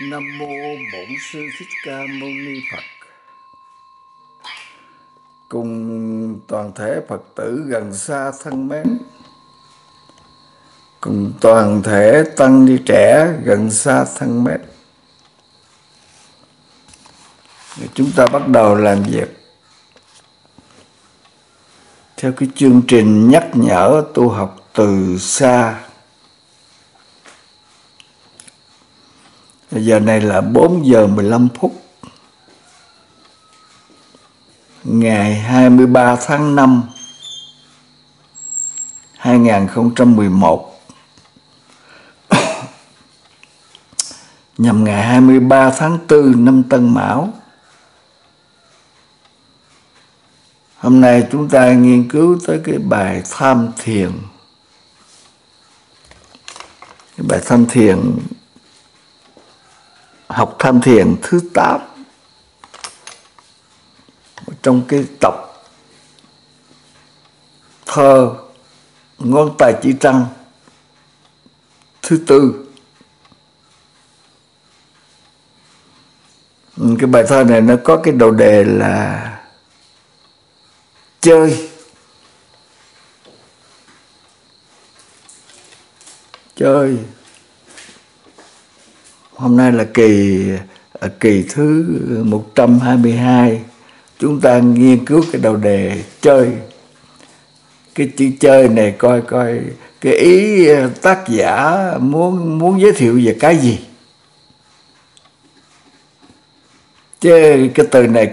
Nam mô Bổn Sư Thích Ca Mâu Ni Phật. Cùng toàn thể Phật tử gần xa thân mến, cùng toàn thể tăng ni trẻ gần xa thân mến, chúng ta bắt đầu làm việc theo cái chương trình nhắc nhở tu học từ xa. Giờ này là 4:15, ngày 23 tháng 5, 2011, nhằm ngày 23 tháng 4 năm Tân Mão. Hôm nay chúng ta nghiên cứu tới cái bài Tham Thiền. Cái bài Tham Thiền, học Tham Thiền thứ 8 trong cái tập thơ Ngón Tay Chỉ Trăng thứ 4. Cái bài thơ này nó có cái đầu đề là chơi. Chơi. Hôm nay là kỳ thứ 122. Chúng ta nghiên cứu cái đầu đề chơi. Cái chữ chơi này coi cái ý tác giả muốn giới thiệu về cái gì. Chứ cái từ này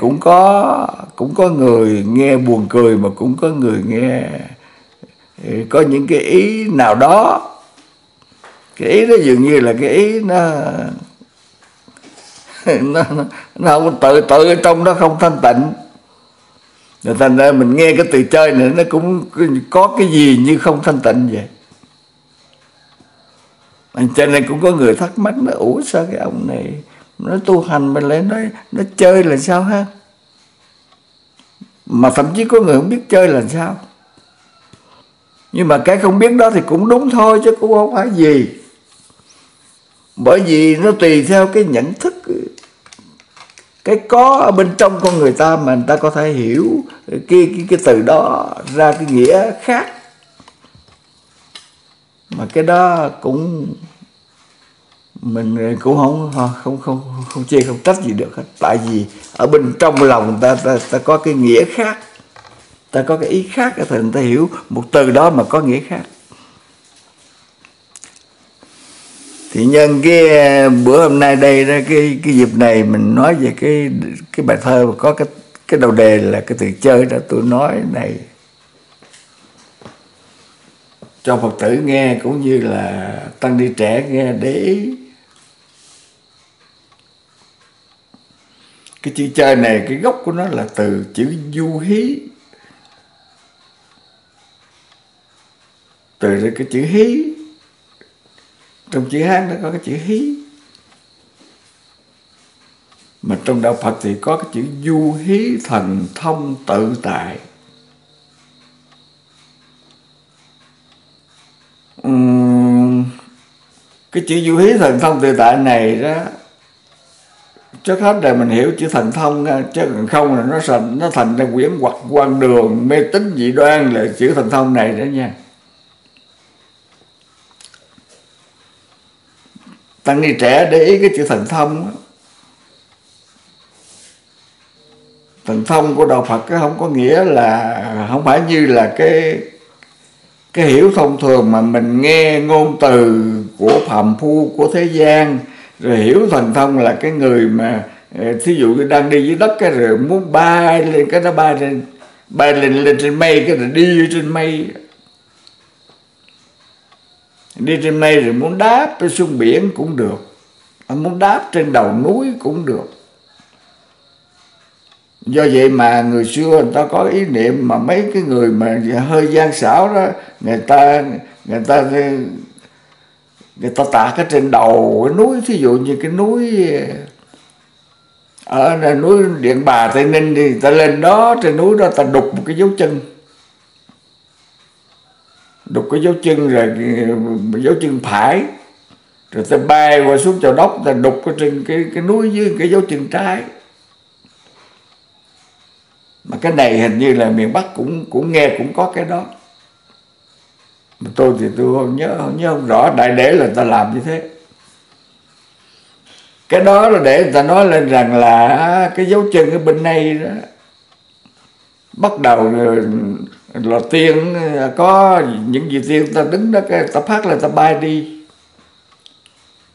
cũng có người nghe buồn cười, mà cũng có người nghe có những cái ý nào đó. Cái ý nó dường như là cái ý nó không tự ở trong đó, không thanh tịnh. Rồi thành ra mình nghe cái từ chơi này nó cũng có cái gì như không thanh tịnh vậy. Cho nên cũng có người thắc mắc nó ủa sao cái ông này nó tu hành mình lại nói nó chơi là sao ha? Mà thậm chí có người không biết chơi là sao. Nhưng mà cái không biết đó thì cũng đúng thôi, chứ cũng không phải gì. Bởi vì nó tùy theo cái nhận thức, cái có ở bên trong con người ta mà người ta có thể hiểu cái từ đó ra cái nghĩa khác. Mà cái đó cũng mình cũng không chê không trách gì được hết. Tại vì ở bên trong lòng ta có cái nghĩa khác, ta có cái ý khác, thì người ta hiểu một từ đó mà có nghĩa khác. Thì nhân cái bữa hôm nay đây ra cái dịp này mình nói về cái bài thơ mà có cái đầu đề là cái từ chơi đó, tôi nói này cho Phật tử nghe cũng như là tăng ni trẻ nghe để ý. Cái chữ chơi này cái gốc của nó là từ chữ du hí. Từ cái chữ hí, trong chữ Hán nó có cái chữ hí, mà trong đạo Phật thì có cái chữ du hí thần thông tự tại. Cái chữ du hí thần thông tự tại này đó, trước hết là mình hiểu chữ thần thông, chứ không là nó thành ra quyển hoặc quan đường mê tín dị đoan là chữ thần thông này đó nha. Tăng ni trẻ để ý cái chữ thần thông đó. Thần thông của đạo Phật không có nghĩa là, không phải như là cái hiểu thông thường mà mình nghe ngôn từ của phàm phu, của thế gian. Rồi hiểu thần thông là cái người mà thí dụ như đang đi dưới đất cái rồi muốn bay lên, cái nó bay lên trên mây, cái rồi đi trên mây, đi trên mây, rồi muốn đáp trên xuống biển cũng được, muốn đáp trên đầu núi cũng được. Do vậy mà người xưa người ta có ý niệm, mà mấy cái người mà hơi gian xảo đó, người ta tạc ở trên đầu cái núi. Thí dụ như cái núi ở núi Điện Bà Tây Ninh thì ta lên đó, trên núi đó ta đục một cái dấu chân, đục cái dấu chân, rồi dấu chân phải Rồi ta bay qua xuống Châu Đốc, ta đục cái trên cái núi dưới cái dấu chân trái. Mà cái này hình như là miền Bắc cũng nghe cũng có cái đó. Mà tôi thì tôi không nhớ không rõ, đại để là ta làm như thế. Cái đó là để người ta nói lên rằng là cái dấu chân ở bên này đó, bắt đầu là tiên, có những vị tiên ta đứng đó, cái ta phát là ta bay đi,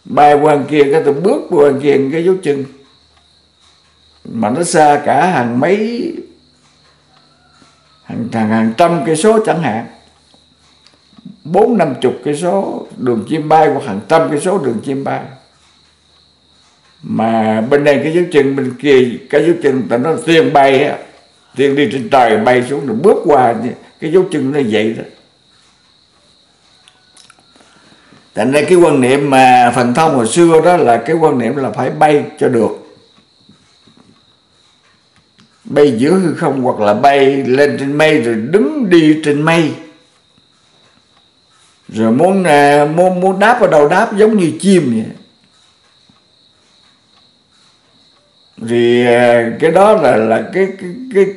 bay qua kia, cái ta bước qua kia cái dấu chân mà nó xa cả hàng mấy hàng trăm cây số chẳng hạn, 40-50 cây số đường chim bay, hoặc hàng trăm cây số đường chim bay. Mà bên đây cái dấu chân, bên kia cái dấu chân, người ta nói tiên bay á, tiên đi trên trời bay xuống rồi bước qua cái dấu chân nó vậy đó. Thành ra cái quan niệm mà Phần Thông hồi xưa đó là cái quan niệm là phải bay cho được, bay giữa hư không hoặc là bay lên trên mây rồi đứng đi trên mây, rồi muốn đáp vào đầu đáp giống như chim vậy. Vì cái đó là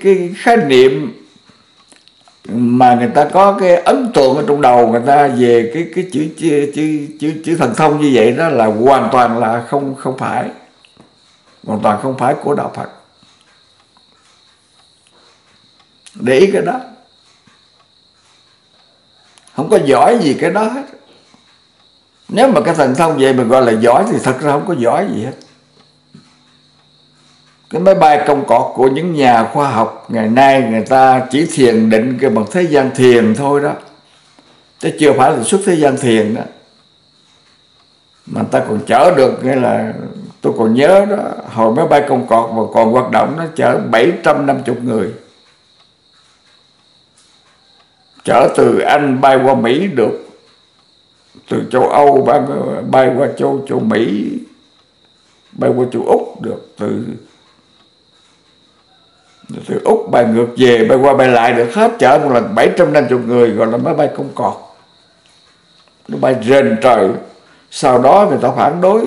cái khái niệm mà người ta có cái ấn tượng ở trong đầu người ta về cái chữ thần thông như vậy, đó là hoàn toàn là không phải, hoàn toàn không phải của đạo Phật. Để ý cái đó, không có giỏi gì cái đó hết. Nếu mà cái thần thông vậy mình gọi là giỏi thì thật ra không có giỏi gì hết. Cái máy bay công cọt của những nhà khoa học ngày nay người ta chỉ thiền định cái bằng thế gian thiền thôi đó, chứ chưa phải là xuất thế gian thiền đó. Mà ta còn chở được, nghĩa là tôi còn nhớ đó, hồi máy bay công cọt mà còn hoạt động nó chở 750 người. Chở từ Anh bay qua Mỹ được, từ châu Âu bay qua châu Mỹ, bay qua châu Úc được, từ Úc bay ngược về, bay qua bay lại được hết, chở một lần 750 người, gọi là máy bay công cọt. Nó bay rền trời. Sau đó người ta phản đối,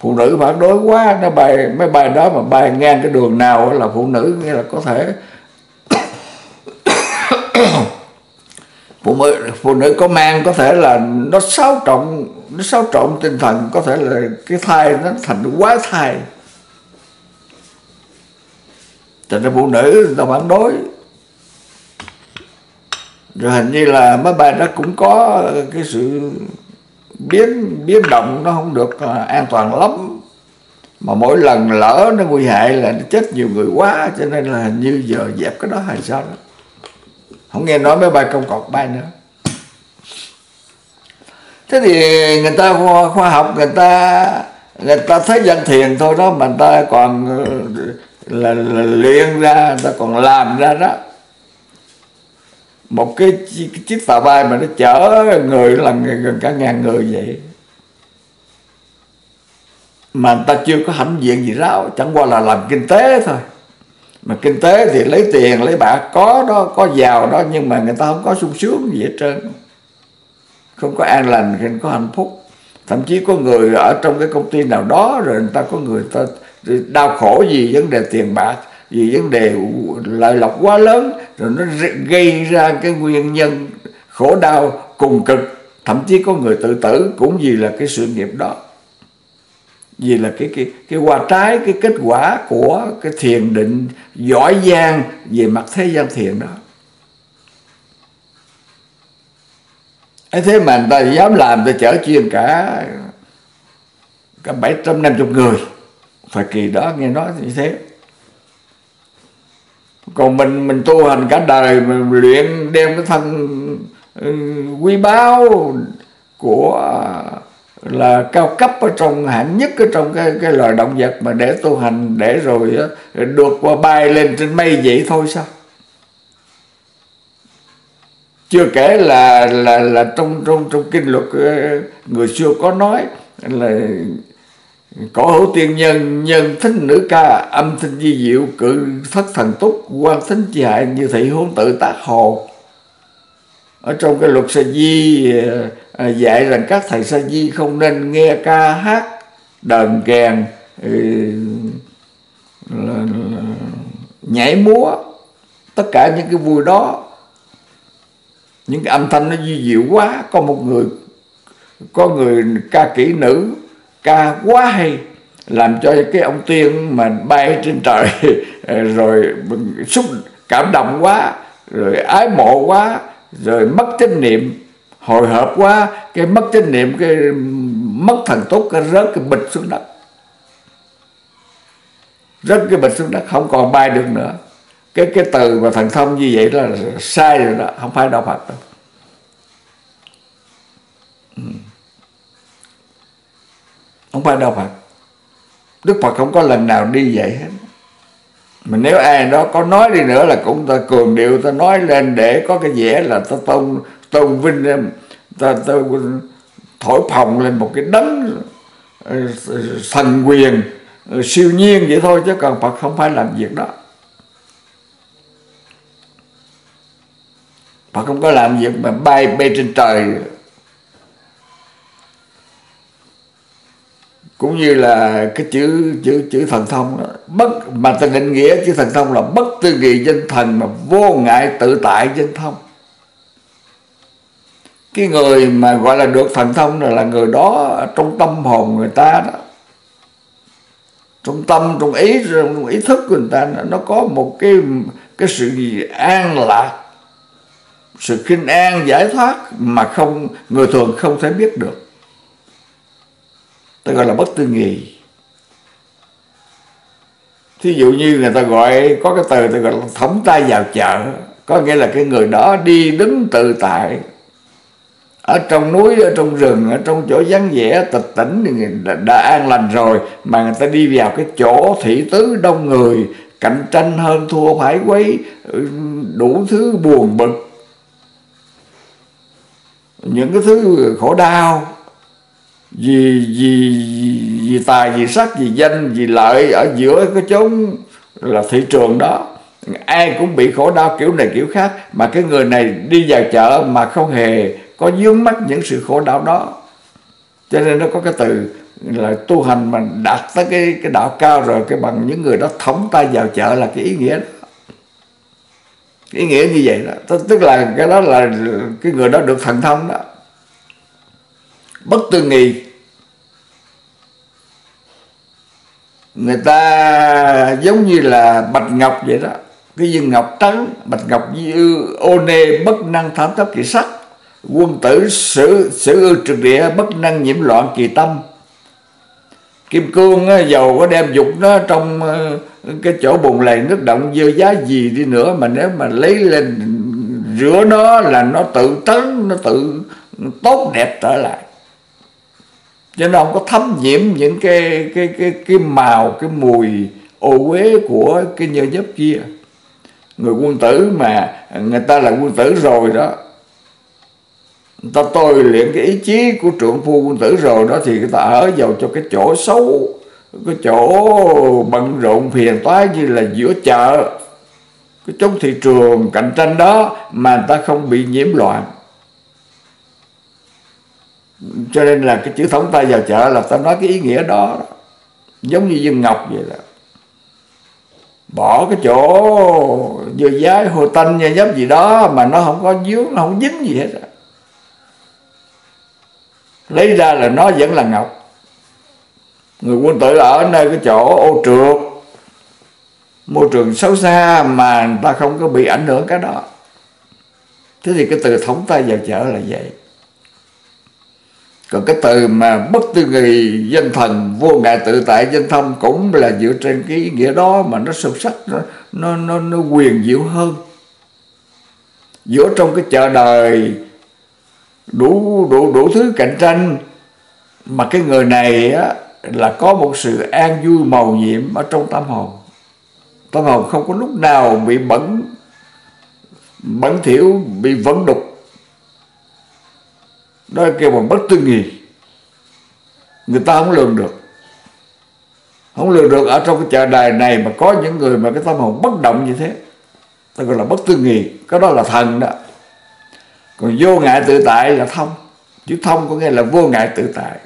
phụ nữ phản đối quá, nó bay máy bay đó mà bay ngang cái đường nào là phụ nữ, nghĩa là có thể phụ nữ có mang, có thể là nó xáo trộn tinh thần, có thể là cái thai nó thành quá thai. Cho nên phụ nữ người ta phản đối. Rồi hình như là máy bay đó cũng có cái sự biến động, nó không được an toàn lắm, mà mỗi lần lỡ nó nguy hại là nó chết nhiều người quá, cho nên là hình như giờ dẹp cái đó hay sao đó. Không nghe nói máy bay công cọt bay nữa. Thế thì người ta khoa học, người ta thấy dân thiền thôi đó, mà người ta còn là luyện ra, người ta còn làm ra đó. Một cái chiếc tàu bay mà nó chở người là gần cả ngàn người vậy, mà người ta chưa có hãnh diện gì đâu, chẳng qua là làm kinh tế thôi. Mà kinh tế thì lấy tiền, lấy bạc, có đó, có giàu đó, nhưng mà người ta không có sung sướng gì hết trơn, không có an lành, không có hạnh phúc. Thậm chí có người ở trong cái công ty nào đó, rồi người ta có người ta đau khổ vì vấn đề tiền bạc, vì vấn đề lợi lộc quá lớn, rồi nó gây ra cái nguyên nhân khổ đau cùng cực. Thậm chí có người tự tử cũng vì là cái sự nghiệp đó, vì là cái hoa trái, cái kết quả của cái thiền định giỏi giang về mặt thế gian thiền đó. Thế mà người ta dám làm, người ta chở chuyên cả 750 người. Thời kỳ đó nghe nói như thế. Còn mình tu hành cả đời, mình luyện đem cái thân quý báu của là cao cấp ở trong, hạng nhất ở trong cái loài động vật mà để tu hành, để rồi được qua bay lên trên mây vậy thôi sao? Chưa kể là trong kinh luật người xưa có nói là cổ hữu tiên nhân, nhân thính nữ ca, âm thính di diệu, cự thất thần túc, quan thính chi hại, như thị hôn tự tác hồ. Ở trong cái luật Sa Di dạy rằng các thầy sa di không nên nghe ca hát đờn kèn, nhảy múa, tất cả những cái vui đó, những cái âm thanh nó duy diệu quá. Có một người, có người ca kỹ nữ ca quá hay, làm cho cái ông tiên mà bay trên trời rồi xúc cảm động quá, rồi ái mộ quá, rồi mất chánh niệm, hồi hộp quá, cái mất chánh niệm, cái mất thần túc, cái rớt cái bịch xuống đất, rớt cái bịch xuống đất, không còn bay được nữa. Cái từ mà thần thông như vậy là sai rồi đó, không phải đạo Phật đâu. Không phải đạo Phật. Đức Phật không có lần nào đi vậy hết. Mà nếu ai đó có nói đi nữa là cũng ta cường điệu, ta nói lên để có cái vẻ là ta tôn vinh, ta thổi phồng lên một cái đấng thần quyền siêu nhiên vậy thôi, chứ còn Phật không phải làm việc đó. Phật không có làm việc mà bay trên trời. Cũng như là cái chữ thần thông đó, mà ta định nghĩa chữ thần thông là bất tư nghị danh thần mà vô ngại tự tại danh thông. Cái người mà gọi là được thần thông là người đó trong tâm hồn người ta đó, trong tâm, trong ý thức của người ta nó có một cái sự an lạc, sự khinh an giải thoát mà không, người thường không thể biết được. Ta gọi là bất tư nghị. Thí dụ như người ta gọi, có cái từ ta gọi là thõng tay vào chợ, có nghĩa là cái người đó đi đứng tự tại, ở trong núi, ở trong rừng, ở trong chỗ vắng vẻ tịch tỉnh thì đã an lành rồi, mà người ta đi vào cái chỗ thị tứ đông người, cạnh tranh hơn thua phải quấy, đủ thứ buồn bực, những cái thứ khổ đau vì tài, vì sắc, vì danh, vì lợi, ở giữa cái chốn là thị trường đó, ai cũng bị khổ đau kiểu này kiểu khác. Mà cái người này đi vào chợ mà không hề có vướng mắc những sự khổ đau đó, cho nên nó có cái từ là tu hành mà đạt tới cái đạo cao rồi, cái bằng những người đó thõng tay vào chợ, là cái ý nghĩa đó. Ý nghĩa như vậy đó, tức là cái đó là cái người đó được thần thông đó, bất tư nghị. Người ta giống như là bạch ngọc vậy đó, cái viên ngọc trắng, bạch ngọc như ô nê bất năng thảm chấp kỳ sắc, quân tử sử ư trực địa bất năng nhiễm loạn kỳ tâm. Kim cương dầu có đem dục nó trong cái chỗ bùn lầy nước động dơ giá gì đi nữa, mà nếu mà lấy lên rửa nó là nó tự trắng, nó tự tốt đẹp trở lại, cho nó không có thấm nhiễm những cái màu, cái mùi ô uế của cái nhơ nhớp kia. Người quân tử mà người ta là quân tử rồi đó, người ta tôi luyện cái ý chí của trượng phu quân tử rồi đó, thì người ta ở vào cho cái chỗ xấu, cái chỗ bận rộn phiền toái như là giữa chợ, cái chỗ thị trường cạnh tranh đó, mà người ta không bị nhiễm loạn. Cho nên là cái chữ thõng tay vào chợ là ta nói cái ý nghĩa đó, giống như viên ngọc vậy đó, bỏ cái chỗ dơ dái hồ tanh nhơ nhớp gì đó mà nó không có dướng, nó không dính gì hết đó. Lấy ra là nó vẫn là ngọc. Người quân tử ở nơi cái chỗ ô trượt, môi trường xấu xa mà người ta không có bị ảnh hưởng cái đó. Thế thì cái từ thõng tay vào chợ là vậy. Còn cái từ mà bất tư nghị danh thần vô ngại tự tại danh thông cũng là dựa trên cái ý nghĩa đó, mà nó sâu sắc, nó quyền diệu hơn. Giữa trong cái chợ đời đủ thứ cạnh tranh, mà cái người này á, là có một sự an vui màu nhiệm ở trong tâm hồn. Tâm hồn không có lúc nào bị bẩn thỉu, bị vẫn đục. Đó kêu bằng bất tư nghị. Người ta không lường được, không lường được ở trong cái chợ đài này mà có những người mà cái tâm hồn bất động như thế, ta gọi là bất tư nghị. Cái đó là thần đó. Còn vô ngại tự tại là thông. Chữ thông có nghĩa là vô ngại tự tại.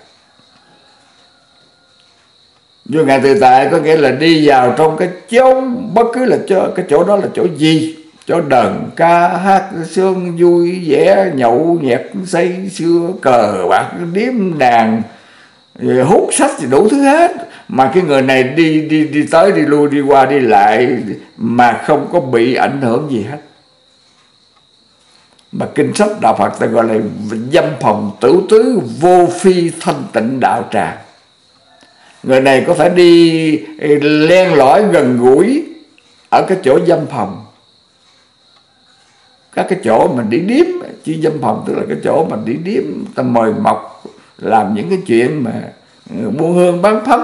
Vô ngại tự tại có nghĩa là đi vào trong cái chốn, bất cứ là cái chỗ đó là chỗ gì, chỗ đờn ca hát sương vui vẻ, nhậu nhẹt say sưa, cờ bạc điếm đàn, hút sách thì đủ thứ hết. Mà cái người này đi tới đi lui, đi qua đi lại mà không có bị ảnh hưởng gì hết. Mà kinh sách đạo Phật ta gọi là dâm phòng tửu tứ vô phi thanh tịnh đạo tràng. Người này có thể đi len lỏi gần gũi ở cái chỗ dâm phòng, các cái chỗ mình đi điếm. Chứ dâm phòng tức là cái chỗ mình đi điếm, ta mời mọc làm những cái chuyện mà buôn hương bán phấn.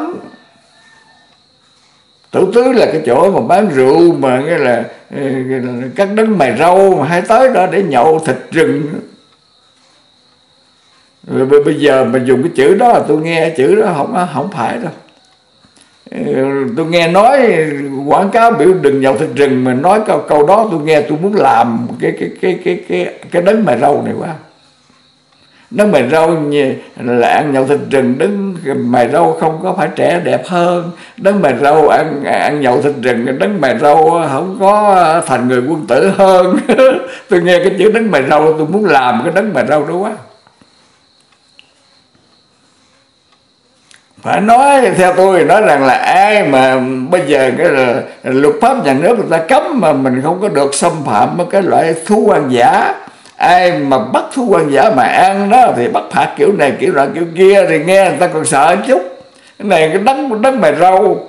Tửu tứ là cái chỗ mà bán rượu, mà nghĩa là các đấng mày râu mà hay tới đó để nhậu thịt rừng. Rồi bây giờ mình dùng cái chữ đó, tôi nghe chữ đó không phải đâu. Tôi nghe nói quảng cáo biểu đừng nhậu thịt rừng, mà nói câu đó tôi nghe tôi muốn làm cái đấng mày râu này quá. Đấng mày râu là ăn nhậu thịt rừng, đấng mày râu không có phải trẻ đẹp hơn. Đấng mày râu ăn nhậu thịt rừng, đấng mày râu không có thành người quân tử hơn. Tôi nghe cái chữ đấng mày râu tôi muốn làm cái đấng mày râu đó quá. Phải nói theo tôi nói rằng là ai mà bây giờ cái luật pháp nhà nước người ta cấm mà mình không có được xâm phạm cái loại thú hoang dã. Ai mà bắt thú hoang dã mà ăn đó thì bắt phạt kiểu này kiểu loại kiểu kia, thì nghe người ta còn sợ chút. Cái này cái đấng mày râu,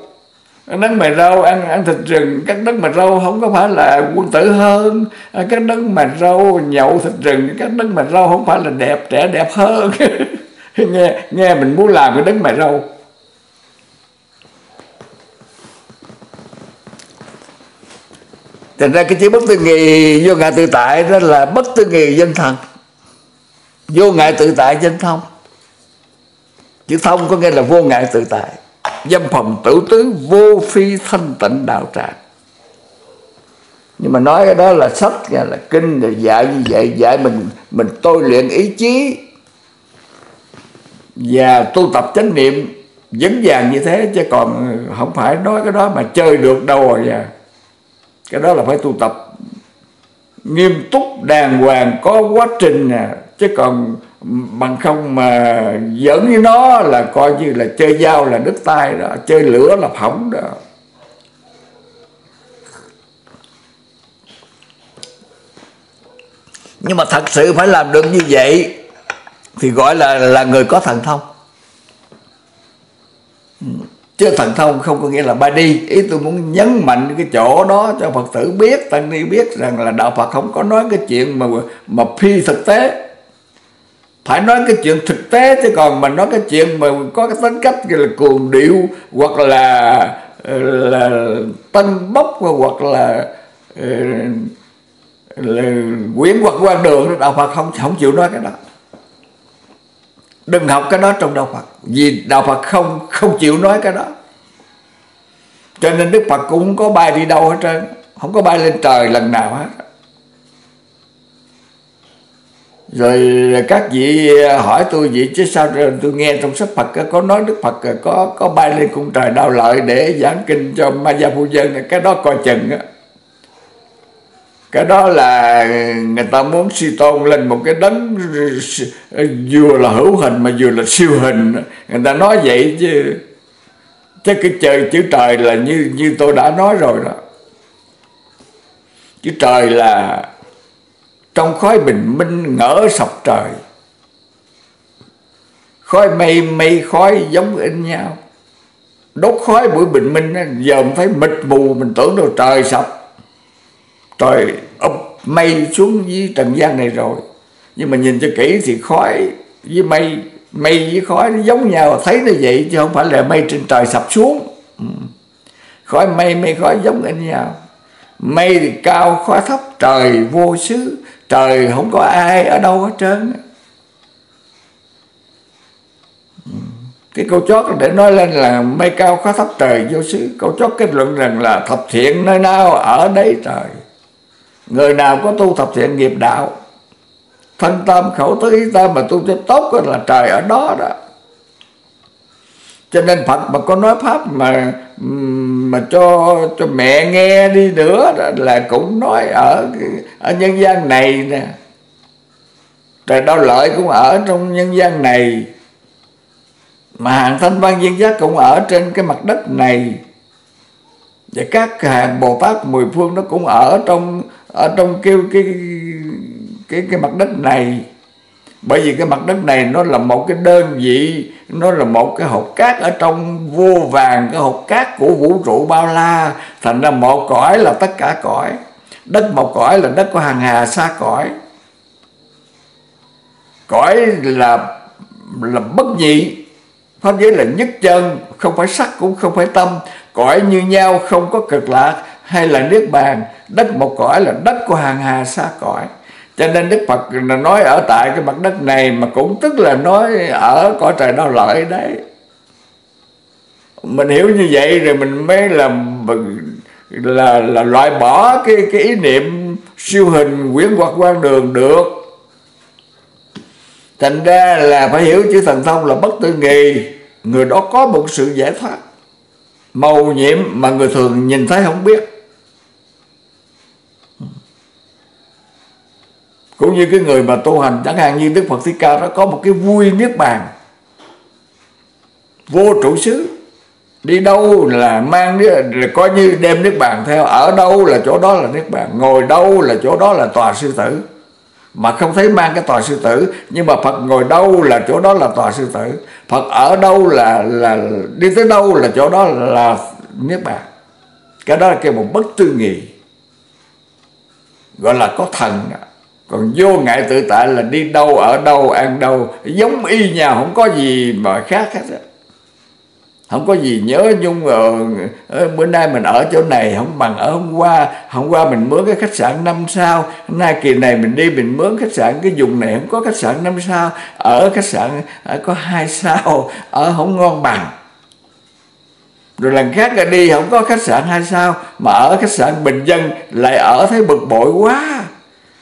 đấng mày râu ăn thịt rừng, các đấng mày râu không có phải là quân tử hơn, các đấng mày râu nhậu thịt rừng, các đấng mày râu không phải là đẹp trẻ đẹp hơn. Nghe mình muốn làm cái đấng mày râu. Thành ra cái chữ bất tư nghị vô ngại tự tại đó là bất tư nghị danh thần, vô ngại tự tại danh thông. Chữ thông có nghĩa là vô ngại tự tại. Dâm phòng tử tướng vô phi thanh tịnh đạo tràng. Nhưng mà nói cái đó là sách, là kinh là dạy như vậy, dạy mình tôi luyện ý chí và tu tập chánh niệm vững vàng như thế, chứ còn không phải nói cái đó mà chơi được đâu rồi. Cái đó là phải tu tập nghiêm túc đàng hoàng, có quá trình nè, chứ còn bằng không mà giỡn với nó là coi như là chơi dao là đứt tay đó, chơi lửa là phỏng đó. Nhưng mà thật sự phải làm được như vậy thì gọi là người có thần thông. Chứ thần thông không có nghĩa là ba đi. Ý tôi muốn nhấn mạnh cái chỗ đó cho Phật tử biết, tăng ni biết rằng là đạo Phật không có nói cái chuyện mà phi thực tế. Phải nói cái chuyện thực tế, chứ còn mà nói cái chuyện mà có cái tính cách là cuồng điệu, hoặc là tân bốc, hoặc là quyến hoặc quan đường, đạo Phật không chịu nói cái đó. Đừng học cái đó trong đạo Phật, vì đạo Phật không chịu nói cái đó. Cho nên Đức Phật cũng không có bay đi đâu hết trơn, không có bay lên trời lần nào hết. Rồi các vị hỏi tôi vậy chứ sao tôi nghe trong sách Phật có nói Đức Phật có bay lên cung trời Đao Lợi để giảng kinh cho ma gia phu nhân. Cái đó coi chừng á, cái đó là người ta muốn suy tôn lên một cái đấng vừa là hữu hình mà vừa là siêu hình. Người ta nói vậy chứ cái trời chữ trời là như tôi đã nói rồi đó. Chữ trời là trong khói bình minh ngỡ sọc trời, khói mây mây khói giống in nhau, đốt khói buổi bình minh giờ mình thấy mịt mù, mình tưởng đâu trời sập, trời úp mây xuống với trần gian này rồi. Nhưng mà nhìn cho kỹ thì khói với mây, mây với khói nó giống nhau, thấy nó vậy chứ không phải là mây trên trời sập xuống. Khói mây mây khói giống in nhau, mây thì cao khói thấp, trời vô xứ, trời không có ai ở đâu hết trơn. Cái câu chót để nói lên là mây cao khói thấp trời vô xứ. Câu chót kết luận rằng là thập thiện nơi nào ở đấy trời. Người nào có tu thập thiện nghiệp đạo Thân tam khẩu tứ ý tam mà tu cho tốt là trời ở đó đó. Cho nên Phật mà có nói pháp mà cho mẹ nghe đi nữa là cũng nói ở nhân gian này nè. Trời Đau Lợi cũng ở trong nhân gian này, mà hàng Thanh Văn Duyên Giác cũng ở trên cái mặt đất này, và các hàng Bồ Tát mười phương nó cũng ở trong cái mặt đất này. Bởi vì cái mặt đất này nó là một cái đơn vị, nó là một cái hột cát ở trong vô vàng cái hột cát của vũ trụ bao la. Thành ra một cõi là tất cả cõi, đất một cõi là đất của hàng hà xa cõi, cõi là bất nhị, pháp giới là nhất chân, không phải sắc cũng không phải tâm, cõi như nhau không có cực lạc hay là niết bàn. Đất một cõi là đất của hàng hà xa cõi. Cho nên Đức Phật nói ở tại cái mặt đất này, mà cũng tức là nói ở cõi trời Đau Lợi đấy. Mình hiểu như vậy rồi mình mới là loại bỏ cái ý niệm siêu hình quyển hoặc quan đường được. Thành ra là phải hiểu chữ thần thông là bất tư nghì, người đó có một sự giải thoát màu nhiệm mà người thường nhìn thấy không biết. Cũng như cái người mà tu hành, chẳng hạn như Đức Phật Thích Ca đó, có một cái vui niết bàn vô trụ xứ, đi đâu là mang, coi như đem niết bàn theo, ở đâu là chỗ đó là niết bàn, ngồi đâu là chỗ đó là tòa sư tử, mà không thấy mang cái tòa sư tử. Nhưng mà Phật ngồi đâu là chỗ đó là tòa sư tử, Phật ở đâu là đi tới đâu là chỗ đó là niết bàn. Cái đó là cái một bất tư nghị, gọi là có thần đó. Còn vô ngại tự tại là đi đâu, ở đâu, ăn đâu, giống y nhau, không có gì mà khác hết á. Không có gì nhớ nhung bữa nay mình ở chỗ này không bằng ở hôm qua. Hôm qua mình mướn cái khách sạn 5 sao, hôm nay kỳ này mình đi mình mướn khách sạn cái vùng này không có khách sạn 5 sao, ở khách sạn có 2 sao, ở không ngon bằng. Rồi lần khác là đi không có khách sạn 2 sao, mà ở khách sạn bình dân lại ở thấy bực bội quá.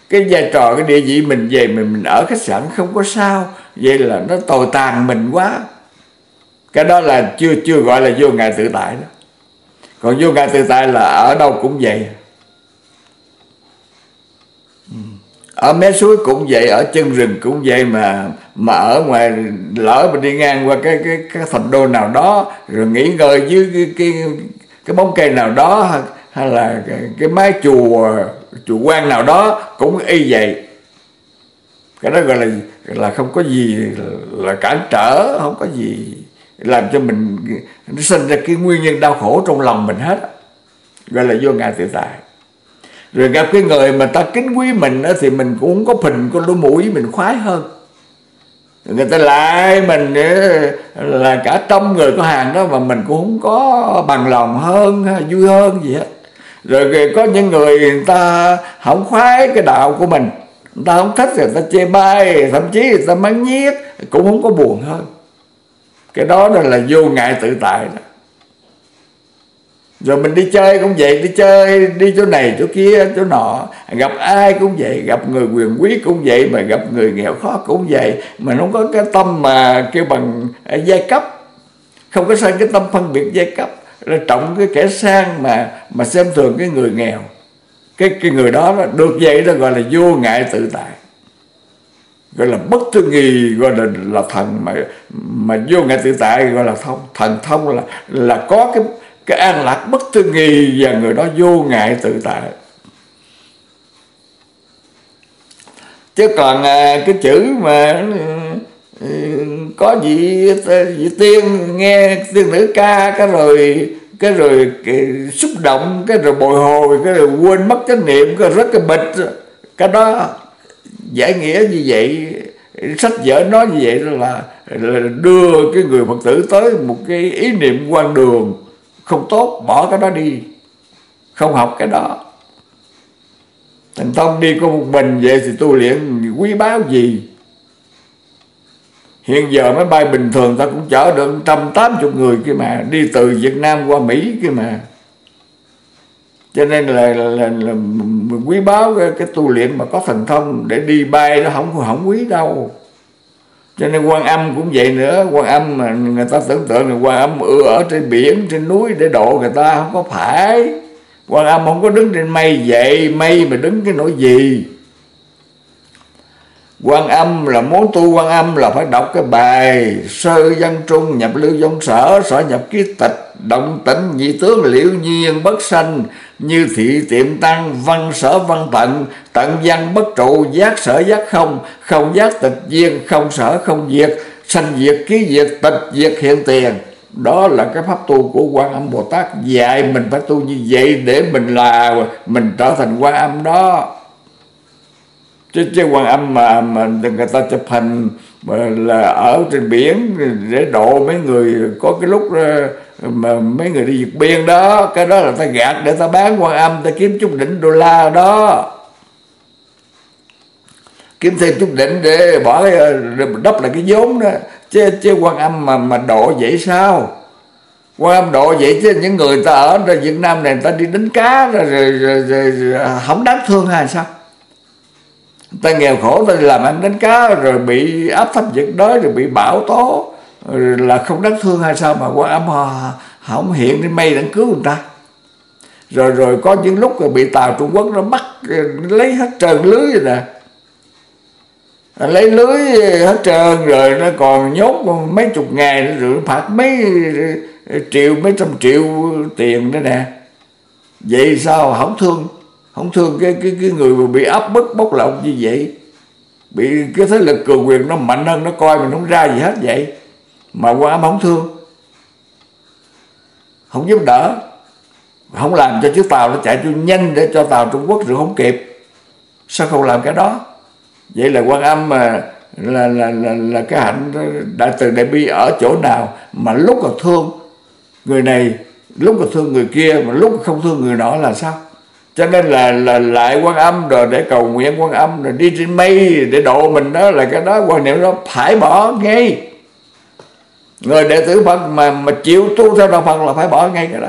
Cái vai trò cái địa vị mình về mình ở khách sạn không có sao, vậy là nó tồi tàn mình quá. Cái đó là chưa gọi là vô ngại tự tại đó. Còn vô ngại tự tại là ở đâu cũng vậy, ở mé suối cũng vậy, ở chân rừng cũng vậy, mà ở ngoài lỡ mình đi ngang qua cái thành đô nào đó rồi nghỉ ngơi dưới cái bóng cây nào đó, hay là cái mái chùa quan nào đó cũng y vậy. Cái đó gọi là không có gì là cản trở, không có gì làm cho mình nó sinh ra cái nguyên nhân đau khổ trong lòng mình hết, gọi là vô ngại tự tại. Rồi gặp cái người mà ta kính quý mình thì mình cũng có phình con lỗ mũi mình khoái hơn. Người ta lại mình là cả trăm người có hàng đó mà mình cũng không có bằng lòng hơn, vui hơn gì hết. Rồi có những người ta không khoái cái đạo của mình, người ta không thích, người ta chê bai, thậm chí người ta mắng nhiếc, cũng không có buồn hơn. Cái đó là vô ngại tự tại đó. Rồi mình đi chơi cũng vậy, đi chơi đi chỗ này chỗ kia chỗ nọ, gặp ai cũng vậy, gặp người quyền quý cũng vậy, mà gặp người nghèo khó cũng vậy. Mình không có cái tâm mà kêu bằng giai cấp, không có sanh cái tâm phân biệt giai cấp, là trọng cái kẻ sang mà xem thường cái người nghèo, cái người đó được vậy đó, gọi là vô ngại tự tại, gọi là bất tư nghì, gọi là thần. Mà vô ngại tự tại gọi là thông, thần thông là có cái an lạc bất tư nghì, và người đó vô ngại tự tại. Chứ còn cái chữ mà có vị tiên nghe tiên nữ ca cái rồi xúc động, cái rồi bồi hồi, cái rồi quên mất chánh niệm, cái rất cái bịch, cái đó giải nghĩa như vậy, sách vở nói như vậy là đưa cái người Phật tử tới một cái ý niệm quan đường không tốt, bỏ cái đó đi, không học cái đó. Thành thông đi có một mình vậy thì tu luyện quý báu gì. Hiện giờ máy bay bình thường ta cũng chở được 180 người kia mà, đi từ Việt Nam qua Mỹ kia mà. Cho nên là mình quý báo cái tu luyện mà có thần thông để đi bay nó không quý đâu. Cho nên Quan Âm cũng vậy nữa. Quan Âm mà người ta tưởng tượng là Quan Âm ở trên biển, trên núi để độ người ta, không có phải. Quan Âm không có đứng trên mây vậy, mây mà đứng cái nỗi gì. Quan Âm là muốn tu Quan Âm là phải đọc cái bài Sơ Văn Trung Nhập Lưu Văn Sở, Sở Nhập Ký Tịch, Động Tĩnh Nhị Tướng Liễu Nhiên Bất Sanh, Như Thị Tiệm Tăng, Văn Sở Văn Tận, Tận Văn Bất Trụ, Giác Sở Giác Không, Không Giác Tịch Duyên, Không Sở Không Diệt, Sanh Diệt Ký Diệt, Tịch Diệt Hiện Tiền. Đó là cái pháp tu của Quan Âm Bồ Tát, dạy mình phải tu như vậy để mình trở thành Quan Âm đó. Chứ Quan Âm mà người ta chụp hình là ở trên biển để độ mấy người, có cái lúc mà mấy người đi vượt biên đó, cái đó là ta gạt để ta bán Quan Âm, ta kiếm chút đỉnh đô la đó, kiếm thêm chút đỉnh để bỏ đắp lại cái vốn đó. Chứ Quan Âm mà độ vậy sao? Quan Âm độ vậy chứ những người ta ở Việt Nam này, người ta đi đánh cá rồi không đáng thương hay sao? Ta nghèo khổ, ta làm ăn đánh cá rồi bị áp thấp nhiệt đới, rồi bị bão tố, là không đáng thương hay sao mà Quan Âm không hiện lên mây để cứu người ta? Rồi có những lúc rồi bị tàu Trung Quốc nó bắt lấy hết trơn lưới rồi nè, lấy lưới hết trơn rồi nó còn nhốt mấy chục ngày, rồi phạt mấy triệu, mấy trăm triệu tiền nữa nè. Vậy sao không thương cái người mà bị áp bức bóc lột như vậy, bị cái thế lực cường quyền nó mạnh hơn nó coi mình không ra gì hết vậy, mà Quan Âm không thương, không giúp đỡ, không làm cho chiếc tàu nó chạy cho nhanh để cho tàu Trung Quốc rồi không kịp. Sao không làm cái đó? Vậy là Quan Âm mà là cái hạnh đại từ đại bi ở chỗ nào mà lúc là thương người này, lúc là thương người kia, mà lúc không thương người nọ là sao? Cho nên là lại Quan Âm rồi để cầu nguyện Quan Âm, rồi đi trên mây để độ mình, đó là cái đó, quan niệm đó phải bỏ ngay. Người đệ tử Phật mà chịu tu theo đạo Phật là phải bỏ ngay cái đó.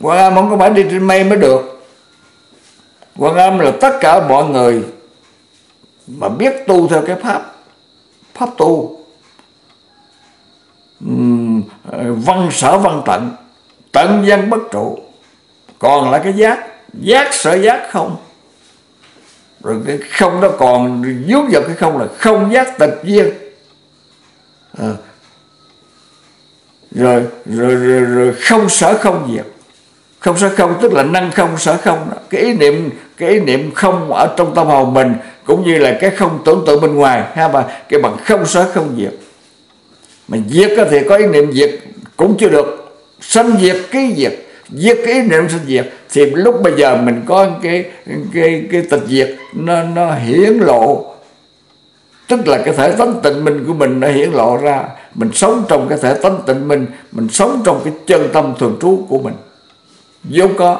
Quan Âm không có phải đi trên mây mới được. Quan Âm là tất cả mọi người mà biết tu theo cái pháp tu Văn Sở Văn Tận, Tận Văn Bất Trụ, còn là cái giác sở giác không, rồi cái không nó còn dướng vào cái không là không giác tịch duyên. Rồi không sở không diệt, không sở không tức là năng không sở không đó. Cái ý niệm không ở trong tâm hồn mình cũng như là cái không tưởng tượng bên ngoài ha, mà cái bằng không sở không diệt. Mà diệt thì có ý niệm diệt cũng chưa được, sanh diệt ký diệt, diệt cái ý niệm sanh diệt, thì lúc bây giờ mình có cái tịch diệt nó hiển lộ, tức là cái thể tánh tịnh minh của mình nó hiển lộ ra. Mình sống trong cái thể tánh tịnh minh, mình sống trong cái chân tâm thường trú của mình vốn có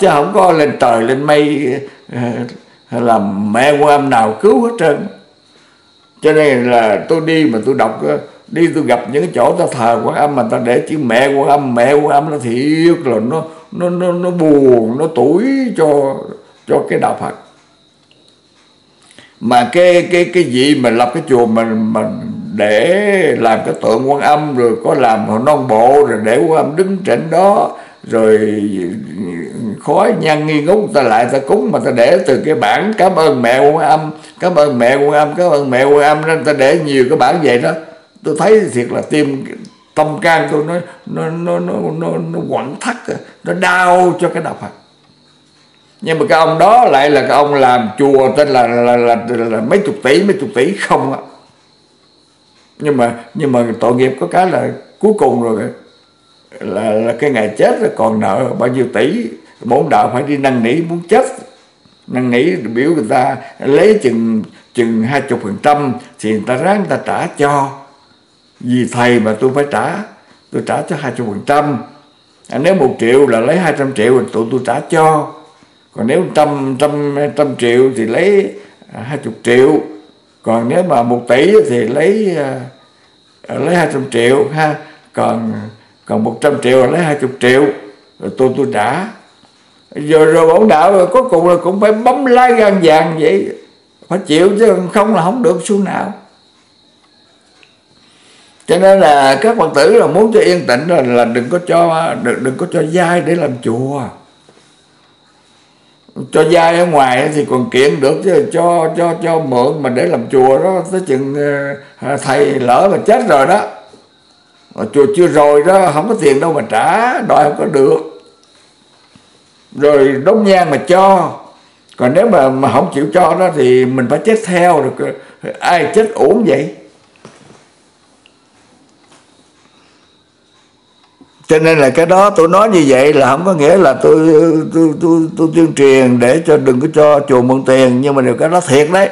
chứ không có lên trời lên mây hay là mẹ Quan Âm nào cứu hết trơn. Cho nên là tôi đi mà tôi đọc, đi tôi gặp những chỗ ta thờ Quan Âm mà ta để chữ mẹ Quan Âm nó thiệt là nó buồn, nó tủi cho cái đạo Phật. Mà cái gì mà lập cái chùa mà để làm cái tượng Quan Âm, rồi có làm Hồ Non Bộ rồi để Quan Âm đứng trên đó, rồi khói nhang nghi ngút ta lại ta cúng, mà ta để từ cái bảng cảm ơn mẹ Quan Âm, cảm ơn mẹ Quan Âm, cảm ơn mẹ Quan Âm, nên ta để nhiều cái bảng vậy đó. Tôi thấy thiệt là tâm can tôi nó quặn thắt, nó đau cho cái đạo Phật. Nhưng mà cái ông đó lại là cái ông làm chùa tên là mấy chục tỷ không á. Nhưng mà tội nghiệp có cái là cuối cùng rồi là cái ngày chết rồi còn nợ bao nhiêu tỷ, bổn đạo phải đi năn nỉ muốn chết, năn nỉ biểu người ta lấy chừng 20% thì người ta ráng người ta trả cho, vì thầy mà tôi phải trả, tôi trả cho 20%, nếu 1 triệu là lấy 200 triệu rồi tụi tôi trả cho, còn nếu trăm triệu thì lấy 20 triệu, còn nếu mà 1 tỷ thì lấy 200 triệu ha. Còn 100 triệu là lấy 20 triệu rồi tôi trả. Rồi ổn đạo rồi cuối cùng là cũng phải bấm lái gan vàng vậy, phải chịu chứ không là không được xu nào. Cho nên là các Phật tử là muốn cho yên tĩnh là đừng có cho giai để làm chùa. Cho giai ở ngoài thì còn kiện được, chứ cho mượn mà để làm chùa đó tới chừng thầy lỡ mà chết rồi đó, chùa chưa rồi đó, không có tiền đâu mà trả, đòi không có được. Rồi đốt nhang mà cho. Còn nếu mà không chịu cho đó thì mình phải chết theo được, ai chết uổng vậy. Cho nên là cái đó tôi nói như vậy là không có nghĩa là tôi tuyên truyền để cho đừng có cho chùa mượn tiền, nhưng mà điều cái đó thiệt đấy.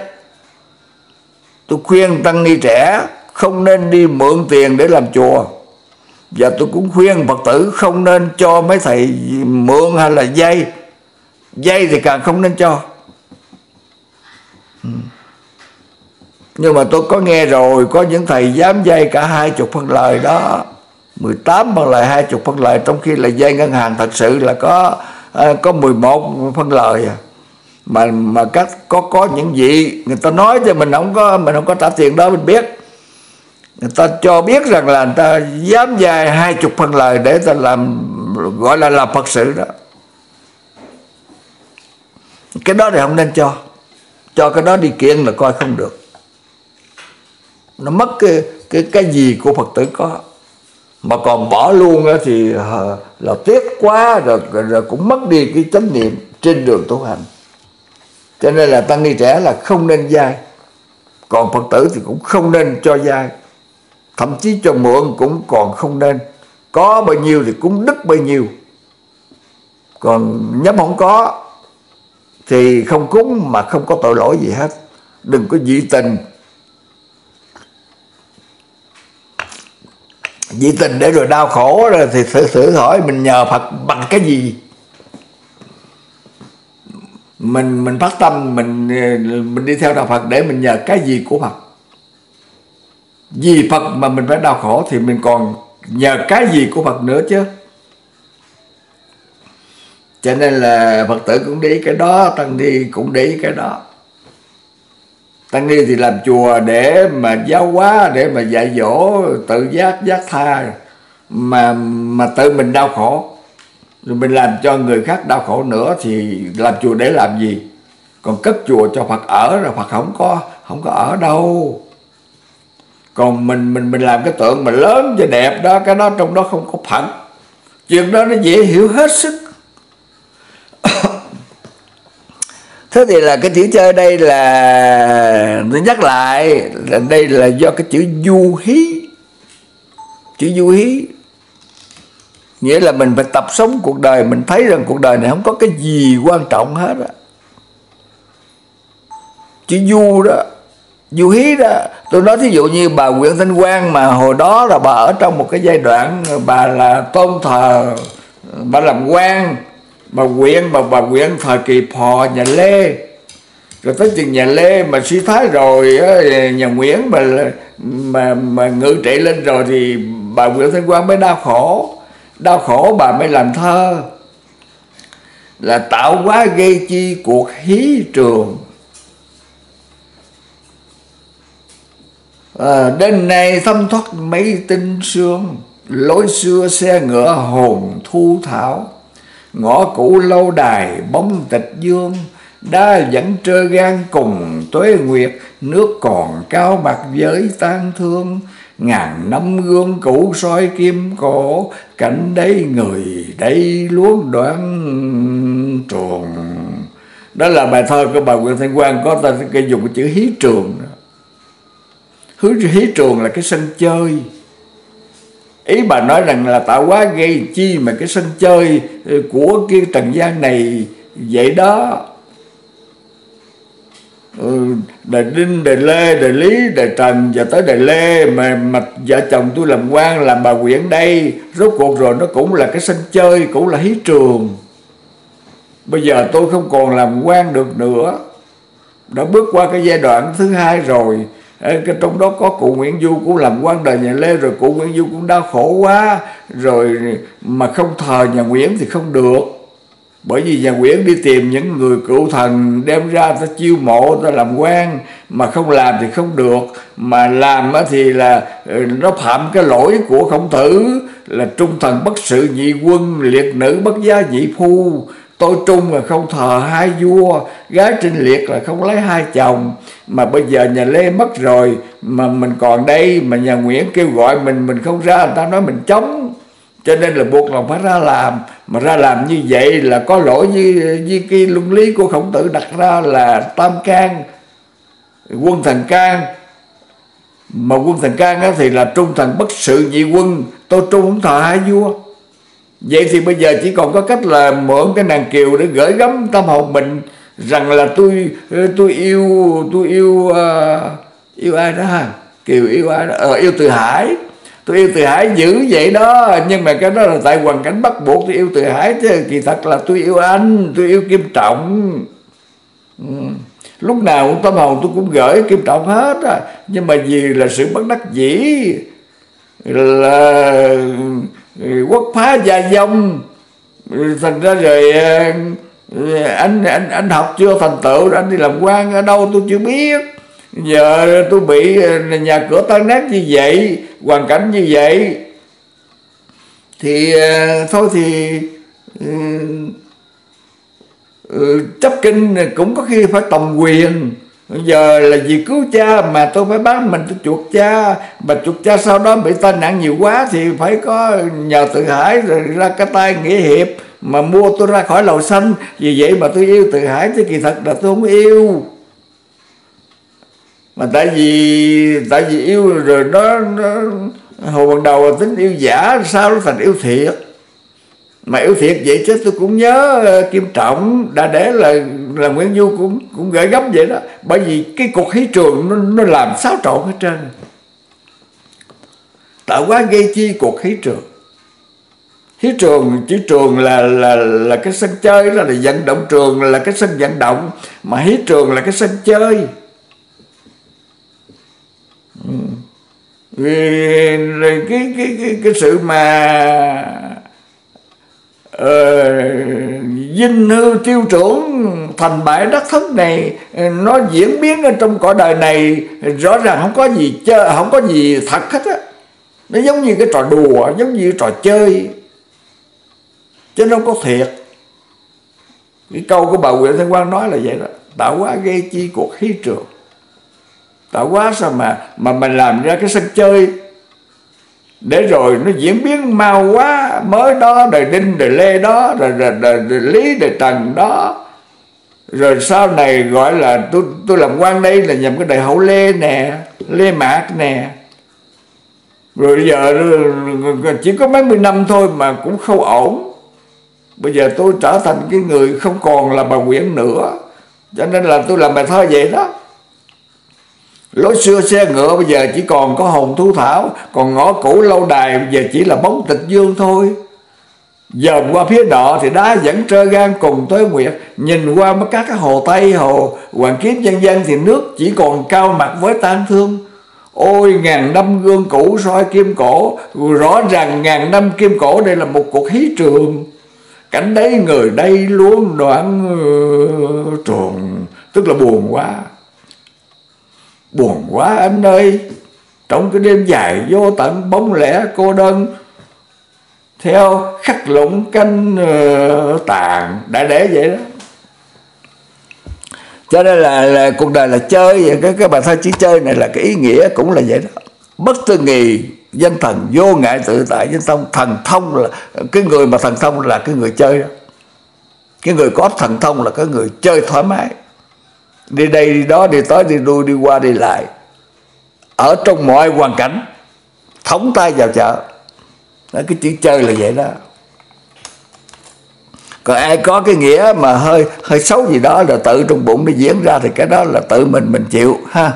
Tôi khuyên tăng ni trẻ không nên đi mượn tiền để làm chùa, và tôi cũng khuyên Phật tử không nên cho mấy thầy mượn hay là dây thì càng không nên cho. Nhưng mà tôi có nghe rồi, có những thầy dám dây cả 20 phân lời đó, 18 phân lời, 20 phân lời, trong khi là dây ngân hàng thật sự là có 11 phân lời à. Mà các có những vị người ta nói cho mình không có trả tiền đó, mình biết. Người ta cho biết rằng là người ta dám dài 20 phần lời để ta làm, gọi là làm Phật sự đó. Cái đó thì không nên cho. Cho cái đó đi kiện là coi không được. Nó mất cái gì của Phật tử có. Mà còn bỏ luôn thì là tiếc quá, rồi cũng mất đi cái chánh niệm trên đường tu hành. Cho nên là tăng ni trẻ là không nên dai. Còn Phật tử thì cũng không nên cho dai, thậm chí cho mượn cũng còn không nên. Có bao nhiêu thì cũng đứt bao nhiêu. Còn nhóm không có thì không cúng mà không có tội lỗi gì hết. Đừng có dị tình. Dị tình để rồi đau khổ rồi thì thử hỏi mình nhờ Phật bằng cái gì. Mình phát tâm mình đi theo đạo Phật để mình nhờ cái gì của Phật. Vì Phật mà mình phải đau khổ thì mình còn nhờ cái gì của Phật nữa chứ. Cho nên là Phật tử cũng để ý cái đó, tăng ni cũng để ý cái đó. Tăng ni thì làm chùa để mà giáo hóa, để mà dạy dỗ, tự giác, giác tha. Mà tự mình đau khổ, rồi mình làm cho người khác đau khổ nữa thì làm chùa để làm gì. Còn cất chùa cho Phật ở rồi Phật không có ở đâu. Còn mình làm cái tượng mà lớn và đẹp đó, cái đó trong đó không có Phật. Chuyện đó nó dễ hiểu hết sức. Thế thì là cái chữ chơi đây là, tôi nhắc lại, đây là do cái chữ du hí. Chữ du hí nghĩa là mình phải tập sống cuộc đời, mình thấy rằng cuộc đời này không có cái gì quan trọng hết á. Chữ du đó, du hí đó, tôi nói thí dụ như bà Nguyễn Thanh Quang mà hồi đó là bà ở trong một cái giai đoạn bà là tôn thờ, bà làm quan, bà Nguyễn thời kỳ Phò nhà Lê, rồi tới chừng nhà Lê mà suy thoái rồi nhà Nguyễn mà ngự trị lên rồi thì bà Nguyễn Thanh Quang mới đau khổ bà mới làm thơ là tạo hóa gây chi cuộc hí trường. Đến nay thấm thoát mấy tinh sương, lối xưa xe ngựa hồn thu thảo, ngõ cũ lâu đài bóng tịch dương, đa vẫn trơ gan cùng tuế nguyệt, nước còn cao mặt giới tan thương, ngàn năm gương cũ soi kim cổ, cảnh đấy người đây luống đoán trường. Đó là bài thơ của bà Nguyễn Thanh Quang có tên cái dùng chữ hí trường. Hí trường là cái sân chơi. Ý bà nói rằng là tạo hóa gây chi mà cái sân chơi của cái trần gian này vậy đó. Đời Đinh, đời Lê, đời Lý, đời Trần, và tới đời Lê mà vợ chồng tôi làm quan, làm bà Nguyễn đây, rốt cuộc rồi nó cũng là cái sân chơi, cũng là hí trường. Bây giờ tôi không còn làm quan được nữa, đã bước qua cái giai đoạn thứ hai rồi, Cái trong đó có cụ Nguyễn Du cũng làm quan đời nhà Lê, rồi cụ Nguyễn Du cũng đau khổ quá, rồi mà không thờ nhà Nguyễn thì không được. Bởi vì nhà Nguyễn đi tìm những người cựu thần đem ra ta chiêu mộ, ta làm quan, mà không làm thì không được. Mà làm thì là nó phạm cái lỗi của Khổng Tử là trung thần bất sự nhị quân, liệt nữ bất gia nhị phu. Tôi trung là không thờ hai vua, gái trinh liệt là không lấy hai chồng. Mà bây giờ nhà Lê mất rồi mà mình còn đây, mà nhà Nguyễn kêu gọi mình không ra, người ta nói mình chống. Cho nên là buộc lòng phải ra làm. Mà ra làm như vậy là có lỗi với cái luân lý của Khổng Tử đặt ra là tam can, quân thần can. Mà quân thần can thì là trung thần bất sự nhị quân, tôi trung không thờ hai vua. Vậy thì bây giờ chỉ còn có cách là mượn cái nàng Kiều để gửi gắm tâm hồn mình rằng là tôi yêu ai đó ha, Kiều yêu ai đó, yêu Từ Hải, tôi yêu Từ Hải dữ vậy đó. Nhưng mà cái đó là tại hoàn cảnh bắt buộc tôi yêu Từ Hải, chứ kỳ thật là tôi yêu anh, tôi yêu Kim Trọng. Lúc nào cũng tâm hồn tôi cũng gửi Kim Trọng hết á, nhưng mà vì là sự bất đắc dĩ là quốc phá gia vong, thành ra rồi anh học chưa thành tựu, anh đi làm quan ở đâu tôi chưa biết. Giờ tôi bị nhà cửa tan nát như vậy, hoàn cảnh như vậy thì thôi thì chấp kinh cũng có khi phải tòng quyền. Giờ là vì cứu cha mà tôi phải bán mình tôi chuộc cha, mà chuộc cha sau đó bị tai nạn nhiều quá thì phải có nhờ Từ Hải rồi ra cái tay nghĩa hiệp mà mua tôi ra khỏi lầu xanh. Vì vậy mà tôi yêu Từ Hải, chứ kỳ thật là tôi không yêu. Mà tại vì yêu rồi nó hồi ban đầu là tính yêu giả, sau nó thành yêu thiệt. Mà yêu thiệt vậy chứ tôi cũng nhớ Kim Trọng, đã để là Nguyễn Du cũng gửi gắm vậy đó. Bởi vì cái cuộc hí trường nó làm xáo trộn hết trơn, tạo quá gây chi cuộc hí trường. Hí trường, chữ trường là cái sân chơi, đó là vận động trường, là cái sân vận động, mà hí trường là cái sân chơi. Vì cái sự mà dinh hư tiêu trưởng, thành bại đắc thất này nó diễn biến ở trong cõi đời này rõ ràng không có gì chơi, không có gì thật hết á. Nó giống như cái trò đùa, giống như trò chơi, chứ nó không có thiệt. Cái câu của bà Nguyễn Thanh Quang nói là vậy đó, tạo hóa gây chi cuộc hí trường. Tạo hóa sao mà mình làm ra cái sân chơi để rồi nó diễn biến mau quá, mới đó đời Đinh đời Lê đó, rồi Lý đời Trần đó, rồi sau này gọi là tôi làm quan đây là nhằm cái đời Hậu Lê nè, Lê Mạc nè, rồi giờ chỉ có mấy mươi năm thôi mà cũng không ổn. Bây giờ tôi trở thành cái người không còn là bà Nguyễn nữa, cho nên là tôi làm bài thơ vậy đó. Lối xưa xe ngựa bây giờ chỉ còn có hồn thú thảo, còn ngõ cũ lâu đài bây giờ chỉ là bóng tịch dương thôi. Dòm qua phía nọ thì đá vẫn trơ gan cùng tới nguyệt, nhìn qua mấy các cái hồ Tây Hồ, Hoàn Kiếm vân vân thì nước chỉ còn cao mặt với tan thương. Ôi ngàn năm gương cũ soi kim cổ, rõ ràng ngàn năm kim cổ đây là một cuộc hí trường. Cảnh đấy người đây luôn đoạn trường, tức là buồn quá. Buồn quá anh ơi, trong cái đêm dài vô tận bóng lẻ cô đơn, theo khắc lũng canh tàn, đã để vậy đó. Cho nên là cuộc đời là chơi, cái bài thơ chữ chơi này là cái ý nghĩa cũng là vậy đó. Bất tư nghì, danh thần vô ngại tự tại danh thông. Thần thông là, cái người mà thần thông là cái người chơi đó. Cái người có thần thông là cái người chơi thoải mái. Đi đây, đi đó, đi tới, đi lui, đi qua, đi lại, ở trong mọi hoàn cảnh, thõng tay vào chợ. Đó, cái chữ chơi là vậy đó. Còn ai có cái nghĩa mà hơi xấu gì đó là tự trong bụng nó diễn ra, thì cái đó là tự mình chịu ha.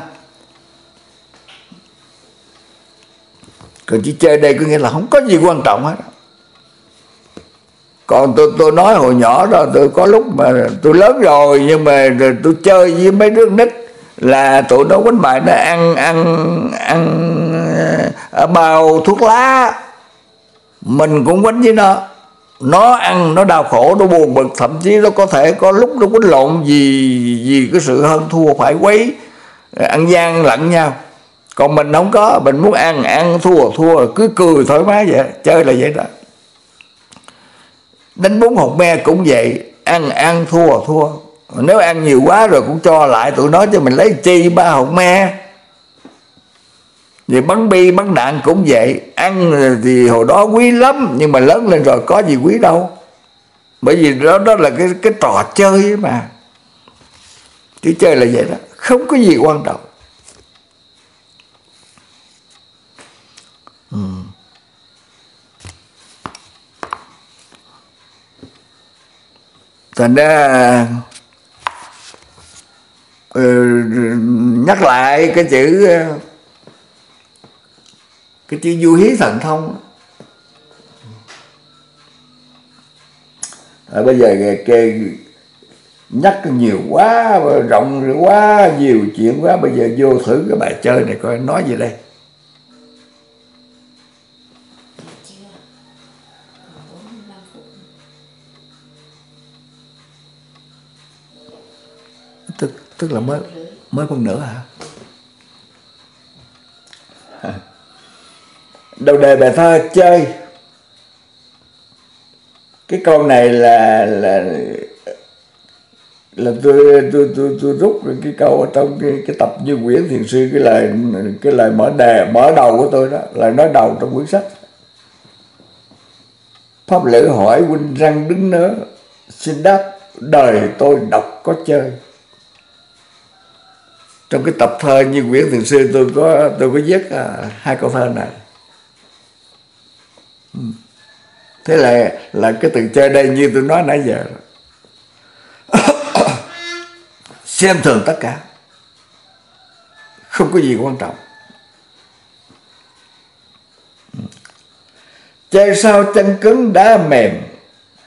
Còn chữ chơi đây có nghĩa là không có gì quan trọng hết. Còn tôi nói hồi nhỏ đó, tôi có lúc mà tôi lớn rồi nhưng mà tôi chơi với mấy đứa nít là tụi nó quánh bài nó ăn ở bao thuốc lá, mình cũng quánh với nó. Nó ăn, nó đau khổ, nó buồn bực, thậm chí nó có thể có lúc nó quýnh lộn vì cái sự hơn thua phải quấy, ăn gian lẫn nhau. Còn mình không có, mình muốn ăn, ăn, thua, cứ cười thoải mái vậy, chơi là vậy đó. Đánh bún hột me cũng vậy, ăn, thua. Nếu ăn nhiều quá rồi cũng cho lại tụi nó cho mình lấy chi ba hột me. Vì bắn bi, bắn đạn cũng vậy. Ăn thì hồi đó quý lắm, nhưng mà lớn lên rồi có gì quý đâu. Bởi vì đó là cái trò chơi ấy mà. Chứ chơi là vậy đó, không có gì quan trọng. Thành ra nhắc lại cái chữ du hí thần thông. Bây giờ nhắc nhiều quá, rộng quá, nhiều chuyện quá. Bây giờ vô thử cái bài chơi này coi nói gì đây. Tức là mới phân nửa hả? Đầu đề bài thơ chơi. Cái câu này là tôi rút cái câu ở trong cái tập Như Huyễn Thiền Sư, cái lời mở đầu của tôi đó, lời nói đầu trong quyển sách. Pháp Lữ hỏi huynh răng đứng nớ, xin đáp đời tôi đọc có chơi. Trong cái tập thơ Như Huyễn Thiền Sư tôi có viết hai câu thơ này. Thế là cái từ chơi đây như tôi nói nãy giờ. Xem thường tất cả, không có gì quan trọng. Chơi sao chân cứng đá mềm,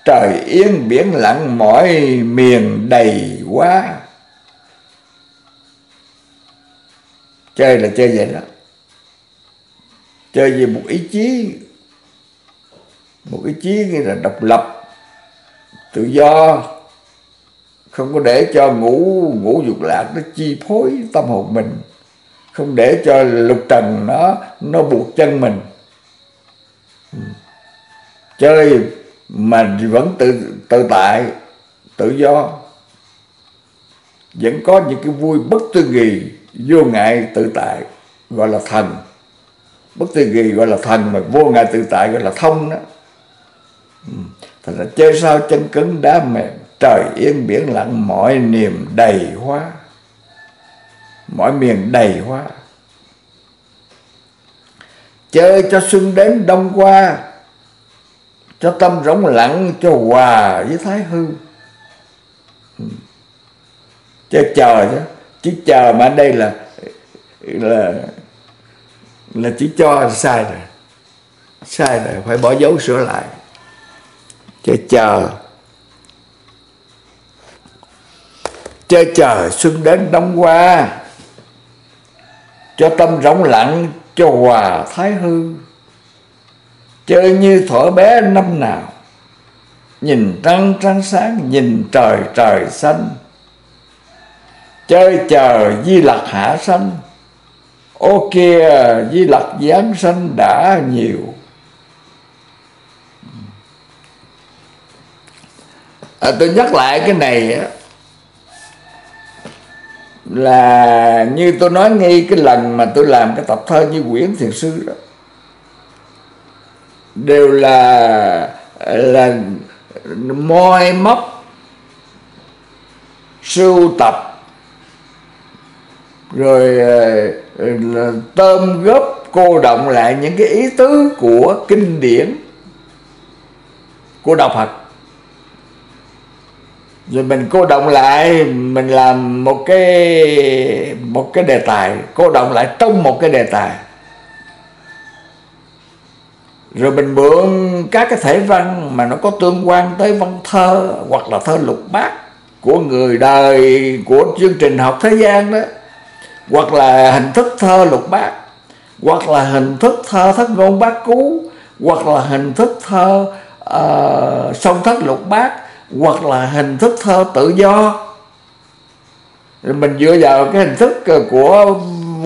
trời yên biển lặng mỏi miền đầy quá. Chơi là chơi vậy đó. Chơi vì một ý chí. Một ý chí nghĩa là độc lập, tự do, không có để cho ngũ dục lạc nó chi phối tâm hồn mình, không để cho lục trần nó buộc chân mình. Chơi mà vẫn tự tại, tự do, vẫn có những cái vui bất tư nghì, vô ngại tự tại, gọi là thần. Bất tư nghì gọi là thần, mà vô ngại tự tại gọi là thông đó. Thật là chơi sao chân cứng đá mềm, trời yên biển lặng mọi niềm đầy hoa, mọi miền đầy hoa. Chơi cho xuân đến đông qua, cho tâm rỗng lặng, cho hòa với thái hư. Chơi chờ chứ, chứ chờ mà ở đây là chỉ cho sai rồi, sai rồi, phải bỏ dấu sửa lại. Chơi chờ, chơi chờ xuân đến đông qua, cho tâm rỗng lặng, cho hòa thái hư. Chơi như thuở bé năm nào, nhìn trăng sáng, nhìn trời xanh. Chơi chờ Di Lặc hạ sanh, ô kia Di Lặc giáng sanh đã nhiều. Tôi nhắc lại cái này là như tôi nói ngay cái lần mà tôi làm cái tập thơ Như Huyễn Thiền Sư đó, đều là moi móc, sưu tập, rồi tôm góp cô động lại những cái ý tứ của kinh điển, của đạo Phật. Rồi mình cô động lại, mình làm một cái đề tài, cô động lại trong một cái đề tài. Rồi mình mượn các cái thể văn mà nó có tương quan tới văn thơ hoặc là thơ lục bát của người đời, của chương trình học thế gian đó, hoặc là hình thức thơ lục bát, hoặc là hình thức thơ thất ngôn bát cú, hoặc là hình thức thơ song thất lục bát, hoặc là hình thức thơ tự do. Mình dựa vào cái hình thức của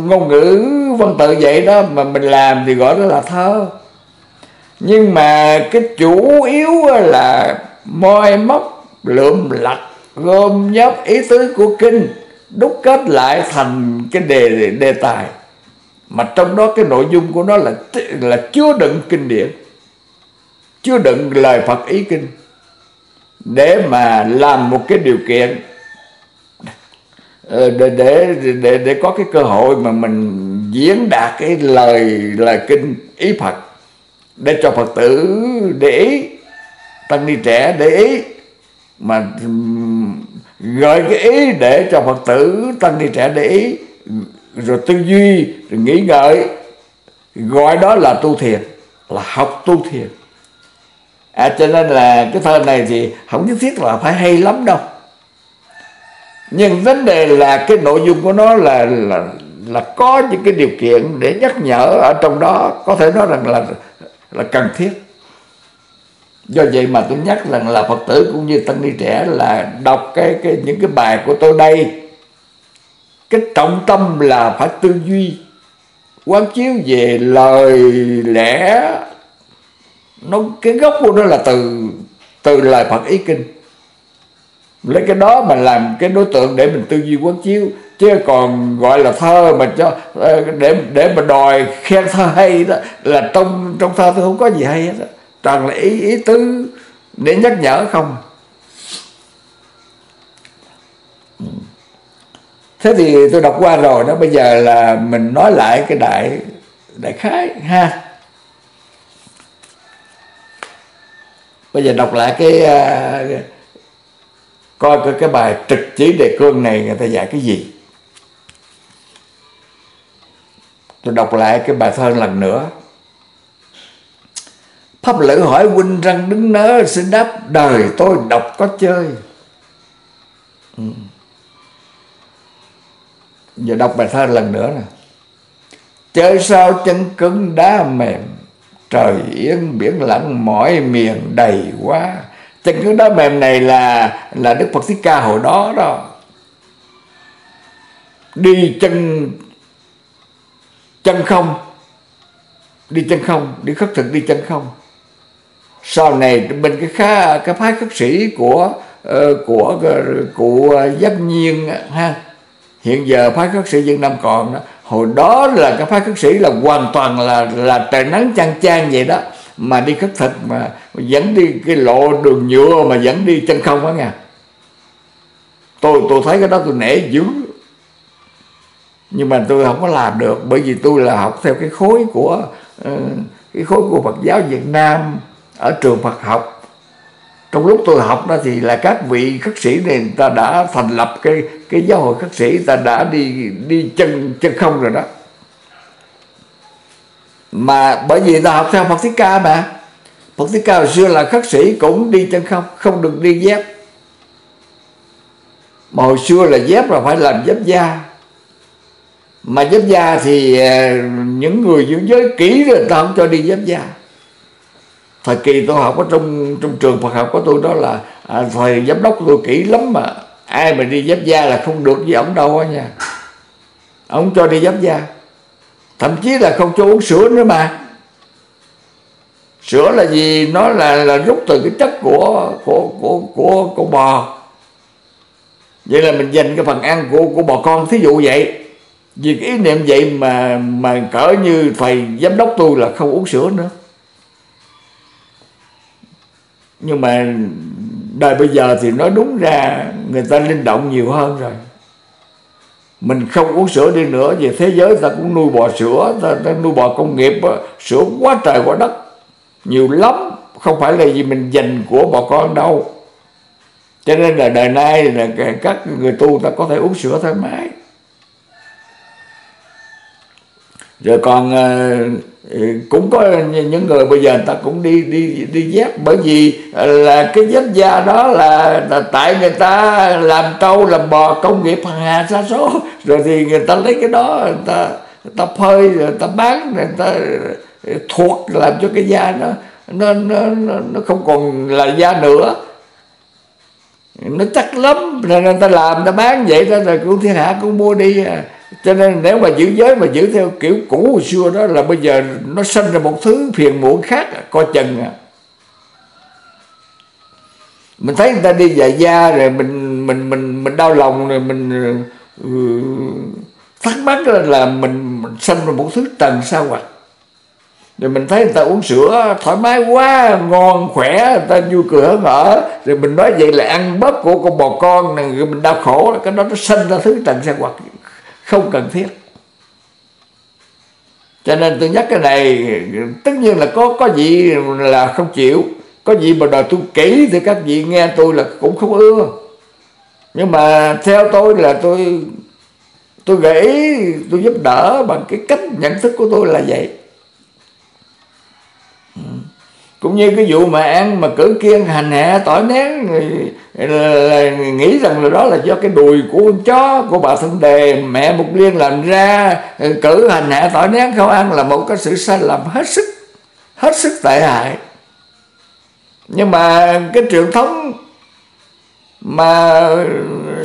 ngôn ngữ văn tự vậy đó mà mình làm thì gọi đó là thơ. Nhưng mà cái chủ yếu là moi móc, lượm lặt, gom nhóp ý tứ của kinh, đúc kết lại thành cái đề tài. Mà trong đó cái nội dung của nó là chứa đựng kinh điển, chứa đựng lời Phật ý kinh, để mà làm một cái điều kiện để có cái cơ hội mà mình diễn đạt cái lời kinh ý Phật, để cho Phật tử để ý, tăng ni trẻ để ý, mà gợi cái ý để cho Phật tử tăng ni trẻ để ý, rồi tư duy, rồi nghĩ ngợi, gọi đó là tu thiền, là học tu thiền. Cho nên là cái thơ này thì không nhất thiết là phải hay lắm đâu, nhưng vấn đề là cái nội dung của nó là có những cái điều kiện để nhắc nhở ở trong đó, có thể nói rằng là cần thiết. Do vậy mà tôi nhắc rằng là Phật tử cũng như tăng ni trẻ là đọc những cái bài của tôi đây, cái trọng tâm là phải tư duy, quán chiếu về lời lẽ, nó cái gốc của nó là từ lời Phật ý kinh, lấy cái đó mà làm cái đối tượng để mình tư duy quán chiếu. Chứ còn gọi là thơ mà cho để mà đòi khen thơ hay đó, là trong thơ tôi không có gì hay hết đó. Toàn là ý tứ để nhắc nhở không. Thế thì tôi đọc qua rồi đó, bây giờ là mình nói lại cái đại khái ha. Bây giờ đọc lại coi cái bài trực chỉ đề cương này người ta dạy cái gì. Tôi đọc lại cái bài thơ lần nữa. Pháp Lữ hỏi huynh răng đứng nớ, xin đáp đời tôi đọc có chơi. Giờ đọc bài thơ lần nữa nè. Chơi sao chân cứng đá mềm, trời yên biển lặng mỏi miền đầy quá. Chân cứng đá mềm này là Đức Phật Thích Ca hồi đó đó. Đi chân không, đi khất thực đi chân không. Sau này bên cái phái khất sĩ của Giác Nhiên ha, hiện giờ phái khất sĩ Việt Nam còn đó. Hồi đó là cái phái khất sĩ là hoàn toàn là trời nắng chang chang vậy đó, mà đi khất thực mà vẫn đi cái lộ đường nhựa mà vẫn đi chân không đó nha. Tôi thấy cái đó tôi nể dữ, nhưng mà tôi không có làm được, bởi vì tôi là học theo cái khối của Phật giáo Việt Nam ở trường Phật học. Trong lúc tôi học đó thì là các vị khất sĩ này người ta đã thành lập cái giáo hội khất sĩ, người ta đã đi chân không rồi đó. Mà bởi vì ta học theo Phật Thích Ca, mà Phật Thích Ca hồi xưa là khất sĩ cũng đi chân không, không được đi dép. Mà hồi xưa là dép là phải làm dép da, mà dép da thì những người giữ giới kỹ rồi người ta không cho đi dép da. Thời kỳ tôi học ở trong trường Phật học của tôi đó là thời giám đốc tôi kỹ lắm, mà ai mà đi dép da là không được với ổng đâu á nha. Ổng cho đi dép da, thậm chí là không cho uống sữa nữa. Mà sữa là gì? Nó là rút từ cái chất của bò. Vậy là mình dành cái phần ăn của bò con, thí dụ vậy. Vì cái ý niệm vậy mà cỡ như thầy giám đốc tôi là không uống sữa nữa. Nhưng mà đời bây giờ thì nói đúng ra người ta linh động nhiều hơn rồi. Mình không uống sữa đi nữa, về thế giới ta cũng nuôi bò sữa, ta nuôi bò công nghiệp, sữa quá trời quá đất, nhiều lắm, không phải là vì mình dành của bò con đâu. Cho nên là đời nay là các người tu ta có thể uống sữa thoải mái. Rồi còn cũng có những người bây giờ người ta cũng đi dép, bởi vì là cái dép da đó là tại người ta làm trâu làm bò công nghiệp hàng hà sa số, rồi thì người ta lấy cái đó người ta phơi, người ta bán, người ta thuộc làm cho cái da nó không còn là da nữa, nó chắc lắm, nên người ta làm người ta bán vậy đó, rồi cũng thiên hạ cũng mua đi. Cho nên nếu mà giữ giới mà giữ theo kiểu cũ hồi xưa đó là bây giờ nó sinh ra một thứ phiền muộn khác, coi chừng à. Mình thấy người ta đi dạy da rồi mình đau lòng, rồi mình thắc mắc là mình sinh ra một thứ trần sao ạ. Rồi mình thấy người ta uống sữa thoải mái quá, ngon khỏe, người ta vui cười hớn hở, rồi mình nói vậy là ăn bớt của con bò con này, rồi mình đau khổ, cái đó nó sinh ra thứ trần sao hoặc không cần thiết. Cho nên tôi nhắc cái này, tất nhiên là có gì là không chịu, có gì mà đòi tôi kỹ thì các vị nghe tôi là cũng không ưa. Nhưng mà theo tôi là tôi gợi ý, tôi giúp đỡ bằng cái cách nhận thức của tôi là vậy. Cũng như cái vụ mà ăn mà cử kiêng hành hạ tỏi nén, là nghĩ rằng là đó là do cái đùi của con chó của bà Thân Đề mẹ Mục Liên làm ra, cử hành hạ tỏi nén không ăn là một cái sự sai lầm hết sức tệ hại. Nhưng mà cái truyền thống mà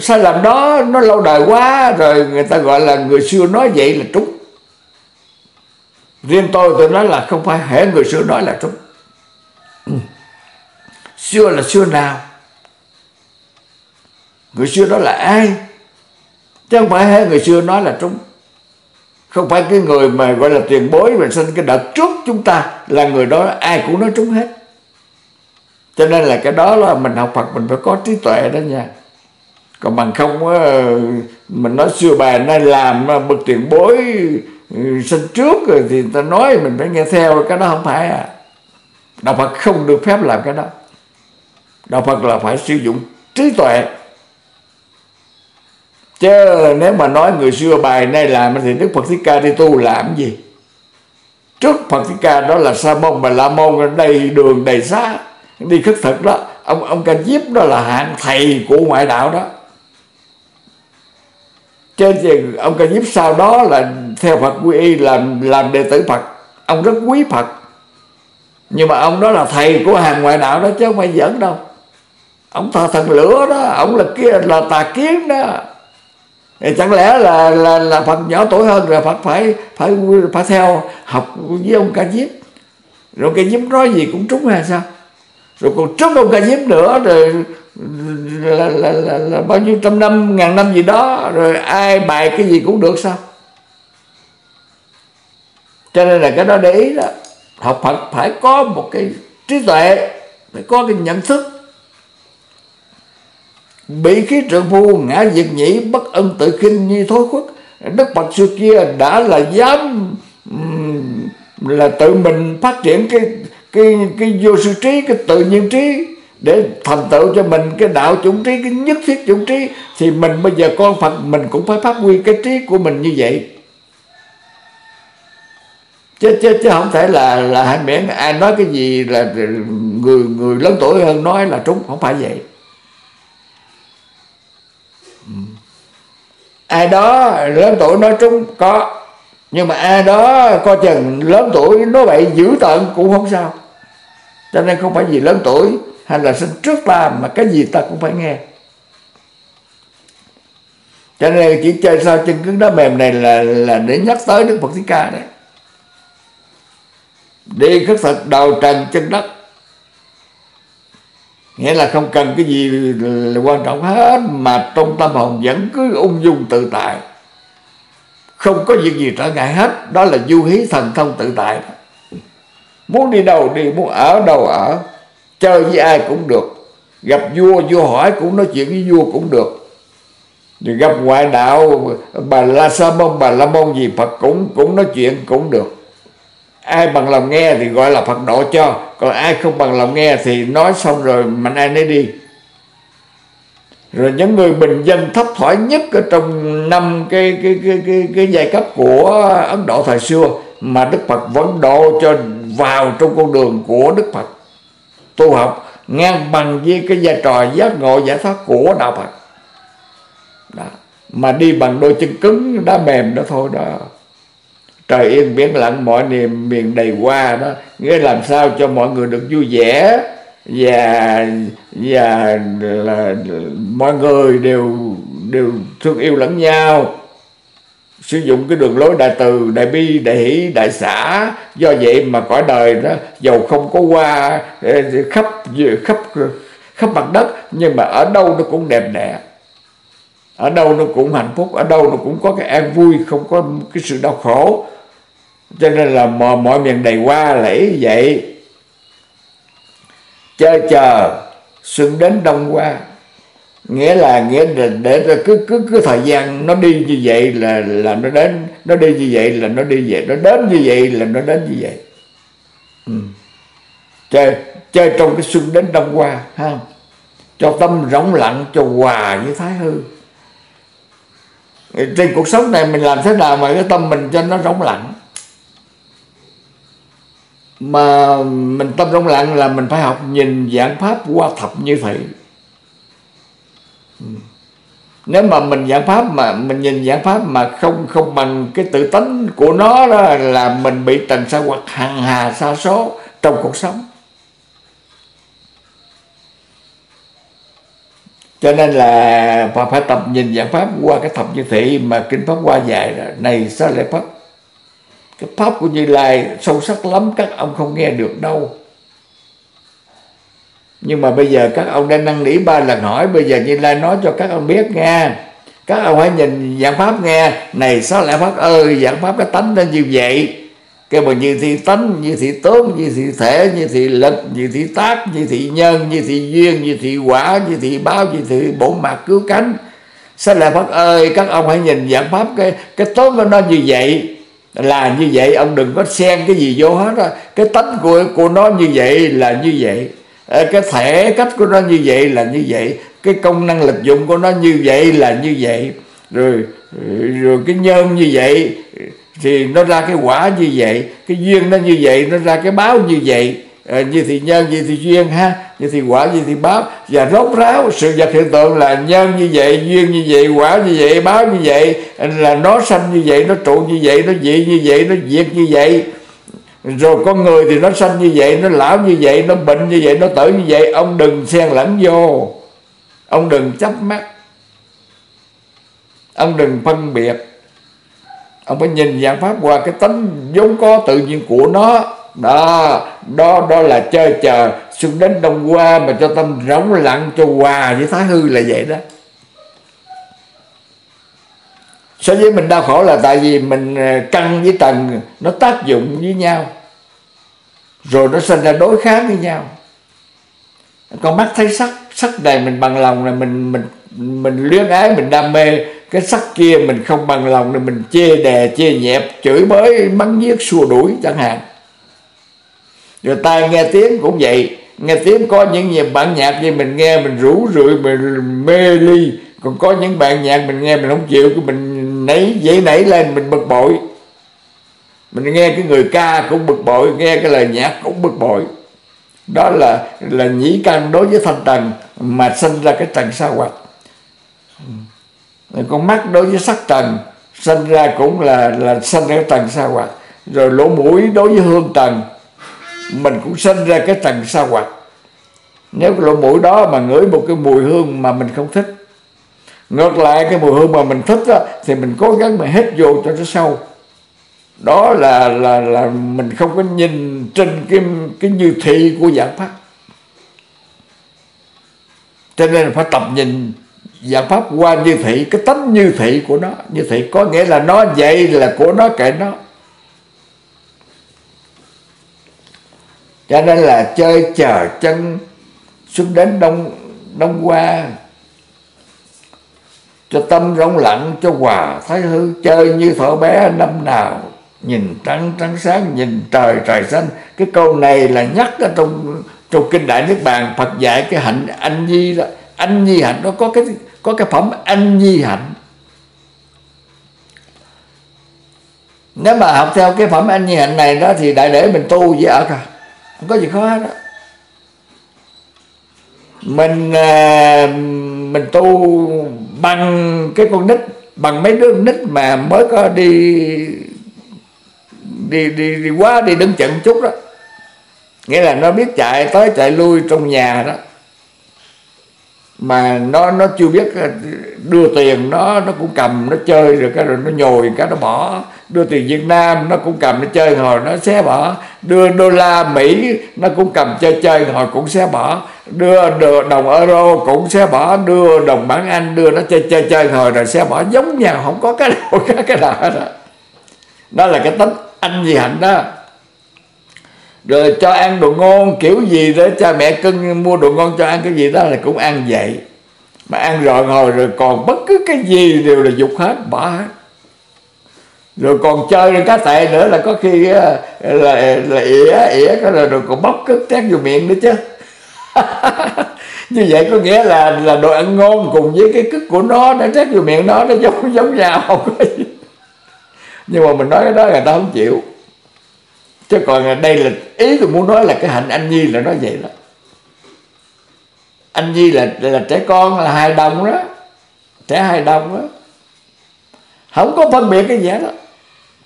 sai lầm đó nó lâu đời quá rồi, người ta gọi là người xưa nói vậy là trúng. Riêng tôi nói là không phải hễ người xưa nói là trúng. Xưa là xưa nào? Người xưa đó là ai? Chứ không phải hai người xưa nói là trúng. Không phải cái người mà gọi là tiền bối mà sinh cái đợt trước chúng ta là người đó ai cũng nói trúng hết. Cho nên là cái đó là mình học Phật mình phải có trí tuệ đó nha. Còn bằng không mình nói xưa bà nay làm bậc tiền bối sinh trước rồi thì người ta nói mình phải nghe theo, cái đó không phải à. Đạo Phật không được phép làm cái đó. Đạo Phật là phải sử dụng trí tuệ. Chứ nếu mà nói người xưa bài nay làm thì Đức Phật Thích Ca đi tu làm gì? Trước Phật Thích Ca đó là Sa Môn Bà La Môn đầy đường đầy xá đi khất thực đó. Ông Ka Diếp đó là hạng thầy của ngoại đạo đó. Chứ ông Ka Diếp sau đó là theo Phật quy y, làm đệ tử Phật. Ông rất quý Phật. Nhưng mà ông đó là thầy của hàng ngoại đạo đó chứ không phải giỡn đâu. Ông thờ thần lửa đó, ông là kia là tà kiến đó. Thì chẳng lẽ là Phật nhỏ tuổi hơn rồi Phật phải theo học với ông Ka Diếp. Rồi Ka Diếp nói gì cũng trúng hay sao? Rồi còn trước ông Ka Diếp nữa rồi là bao nhiêu trăm năm, ngàn năm gì đó, rồi ai bài cái gì cũng được sao? Cho nên là cái đó để ý đó. Học Phật phải có một cái trí tuệ, phải có cái nhận thức. Bị khí trượng phu ngã diệt nhĩ, bất ân tự khinh như thối khuất. Đức Phật xưa kia đã là dám là tự mình phát triển cái vô sư trí, cái tự nhiên trí để thành tựu cho mình cái đạo chủng trí, cái nhất thiết chủng trí. Thì mình bây giờ con Phật mình cũng phải phát huy cái trí của mình như vậy. Chứ không thể là hạnh miệng ai nói cái gì là người lớn tuổi hơn nói là trúng, không phải vậy. Ai đó lớn tuổi nói trúng có, nhưng mà ai đó coi chừng lớn tuổi nói bậy dữ tợn cũng không sao. Cho nên không phải vì lớn tuổi hay là sinh trước ta mà cái gì ta cũng phải nghe. Cho nên chỉ chơi sao chân cứng đá mềm này là để nhắc tới Đức Phật Thích Ca đấy. Đi khất thực đầu trần chân đất, nghĩa là không cần cái gì là quan trọng hết, mà trong tâm hồn vẫn cứ ung dung tự tại, không có việc gì trở ngại hết. Đó là du hí thần thông tự tại. Muốn đi đâu đi, muốn ở đâu ở, chơi với ai cũng được, gặp vua hỏi cũng nói chuyện với vua cũng được. Rồi gặp ngoại đạo bà La Sa Môn Bà La Môn gì Phật cũng nói chuyện cũng được. Ai bằng lòng nghe thì gọi là Phật độ cho, còn ai không bằng lòng nghe thì nói xong rồi mạnh ai nấy đi. Rồi những người bình dân thấp thỏi nhất ở trong năm cái giai cấp của Ấn Độ thời xưa mà Đức Phật vẫn độ cho vào trong con đường của Đức Phật tu học, ngang bằng với cái vai trò giác ngộ giải thoát của đạo Phật đó. Mà đi bằng đôi chân cứng đá mềm đó thôi đó. Trời yên biển lặng, mọi niềm miền đầy hoa đó, nghĩa làm sao cho mọi người được vui vẻ và là mọi người đều thương yêu lẫn nhau, sử dụng cái đường lối đại từ, đại bi, đại hỷ, đại xã. Do vậy mà cõi đời đó dầu không có hoa khắp mặt đất, nhưng mà ở đâu nó cũng đẹp đẽ, ở đâu nó cũng hạnh phúc, ở đâu nó cũng có cái an vui, không có cái sự đau khổ. Cho nên là mọi miền đầy hoa lẫy vậy. Chơi chờ xuân đến đông qua, nghĩa là để cứ thời gian nó đi như vậy là nó đến, nó đi như vậy là nó đi về, nó đến như vậy là nó đến như vậy. Chơi trong cái xuân đến đông qua ha, cho tâm rỗng lặng, cho hòa với thái hư. Trên cuộc sống này mình làm thế nào mà cái tâm mình cho nó rỗng lặng? Mà mình tâm rỗng lặng là mình phải học nhìn giảng pháp qua thập như thị. Nếu mà mình giảng pháp mà mình nhìn giảng pháp mà không bằng cái tự tánh của nó đó, là mình bị trần sa hoặc hàng hà sa số trong cuộc sống. Cho nên là phải tập nhìn giảng pháp qua cái thập như thị mà Kinh Pháp Hoa dạy đó. Này xá lợi Phất, cái pháp của Như Lai sâu sắc lắm, các ông không nghe được đâu. Nhưng mà bây giờ các ông đang năn nỉ 3 lần hỏi, bây giờ Như Lai nói cho các ông biết nghe. Các ông hãy nhìn giảng pháp nghe. Này xá lợi Phất ơi, giảng pháp cái tánh nên như vậy. Kêu mà như thị tánh, như thị tướng, như thị thể, như thị lực, như thị tác, như thị nhân, như thị duyên, như thị quả, như thị báo, như thị bổ mạc cứu cánh. Xá lợi Phất ơi, các ông hãy nhìn giảng pháp cái tướng của nó như vậy. Là như vậy, ông đừng có xen cái gì vô hết đó. Cái tánh của nó như vậy là như vậy, cái thể cách của nó như vậy là như vậy, cái công năng lực dụng của nó như vậy là như vậy, rồi cái nhân như vậy thì nó ra cái quả như vậy, cái duyên nó như vậy, nó ra cái báo như vậy. Như thì nhân, như thì duyên ha, như thì quả, như thì báo. Và rốt ráo sự vật hiện tượng là nhân như vậy, duyên như vậy, quả như vậy, báo như vậy, là nó sanh như vậy, nó trụ như vậy, nó dị như vậy, nó diệt như vậy. Rồi con người thì nó sanh như vậy, nó lão như vậy, nó bệnh như vậy, nó tử như vậy. Ông đừng xen lẫn vô, ông đừng chấp mắt, ông đừng phân biệt. Ông phải nhìn giảng pháp qua cái tánh vốn có tự nhiên của nó. Đó là chơi chờ xuân đến đông qua, mà cho tâm rỗng lặng, cho hòa với thái hư là vậy đó. Sở dĩ mình đau khổ là tại vì mình căn với trần nó tác dụng với nhau, rồi nó sinh ra đối kháng với nhau. Con mắt thấy sắc, sắc này mình bằng lòng là mình luyến ái, mình đam mê. Cái sắc kia mình không bằng lòng là mình chê đè, chê nhẹp, chửi bới, mắng nhiếc, xua đuổi chẳng hạn. Rồi tai nghe tiếng cũng vậy, nghe tiếng có những nhạc bản nhạc gì mình nghe mình rủ rượi, mình mê ly. Còn có những bản nhạc mình nghe mình không chịu, mình dậy nảy lên, mình bực bội. Mình nghe cái người ca cũng bực bội, nghe cái lời nhạc cũng bực bội. Đó là nhĩ căn đối với thanh trần mà sinh ra cái trần sa hoạt. Con mắt đối với sắc trần sinh ra cũng là sinh ra cái trần sa hoạt. Rồi lỗ mũi đối với hương trần mình cũng sinh ra cái trần sa hoạt. Nếu cái lỗ mũi đó mà ngửi một cái mùi hương mà mình không thích, ngược lại cái mùi hương mà mình thích đó, thì mình cố gắng mà hít vô cho nó sâu. Đó là mình không có nhìn trên cái như thị của giảng pháp. Cho nên phải tập nhìn giảng pháp qua như thị, cái tánh như thị của nó. Như thị có nghĩa là nó vậy là của nó, kệ nó. Cho nên là chơi chờ chân xuống đến đông qua, cho tâm rỗng lặng, cho hòa thái hư. Chơi như thợ bé năm nào nhìn trăng trắng sáng, nhìn trời trời xanh. Cái câu này là nhắc ở trong Kinh Đại Niết Bàn. Phật dạy cái hạnh anh nhi đó, Anh nhi hạnh, nó có cái phẩm anh nhi hạnh. Nếu mà học theo cái phẩm anh nhi hạnh này đó thì đại để mình tu với ở cả, không có gì khó hết đó. Mình tu bằng cái con nít, bằng mấy đứa con nít mà mới có đi quá, đi đứng chậm chút đó, nghĩa là nó biết chạy tới chạy lui trong nhà đó, mà nó chưa biết đưa tiền, nó cũng cầm nó chơi, rồi nó nhồi cái nó bỏ. Đưa tiền Việt Nam nó cũng cầm nó chơi hồi nó xé bỏ. Đưa đô la Mỹ nó cũng cầm chơi hồi cũng xé bỏ. Đưa đồng euro cũng xé bỏ. Đưa đồng bảng Anh, đưa nó chơi hồi rồi xé bỏ, giống nhau, không có cái nào hết đó. Đó là cái tính anh nhi hạnh đó. Rồi cho ăn đồ ngon kiểu gì đó, cha mẹ cưng mua đồ ngon cho ăn cái gì đó là cũng ăn vậy. Mà ăn rồi hồi rồi còn bất cứ cái gì đều là dục hết, bỏ hết. Rồi còn chơi rồi cá tệ nữa, là có khi là ỉa rồi còn bóc cứt tét vô miệng nữa chứ. Như vậy có nghĩa là đồ ăn ngon cùng với cái cứt của nó để tét vô miệng nó giống nhau. Nhưng mà mình nói cái đó người ta không chịu. Chứ còn đây là ý tôi muốn nói là cái hạnh anh nhi là nó vậy đó. Anh nhi là trẻ con, là hài đồng đó, trẻ hài đồng đó, không có phân biệt cái gì đó.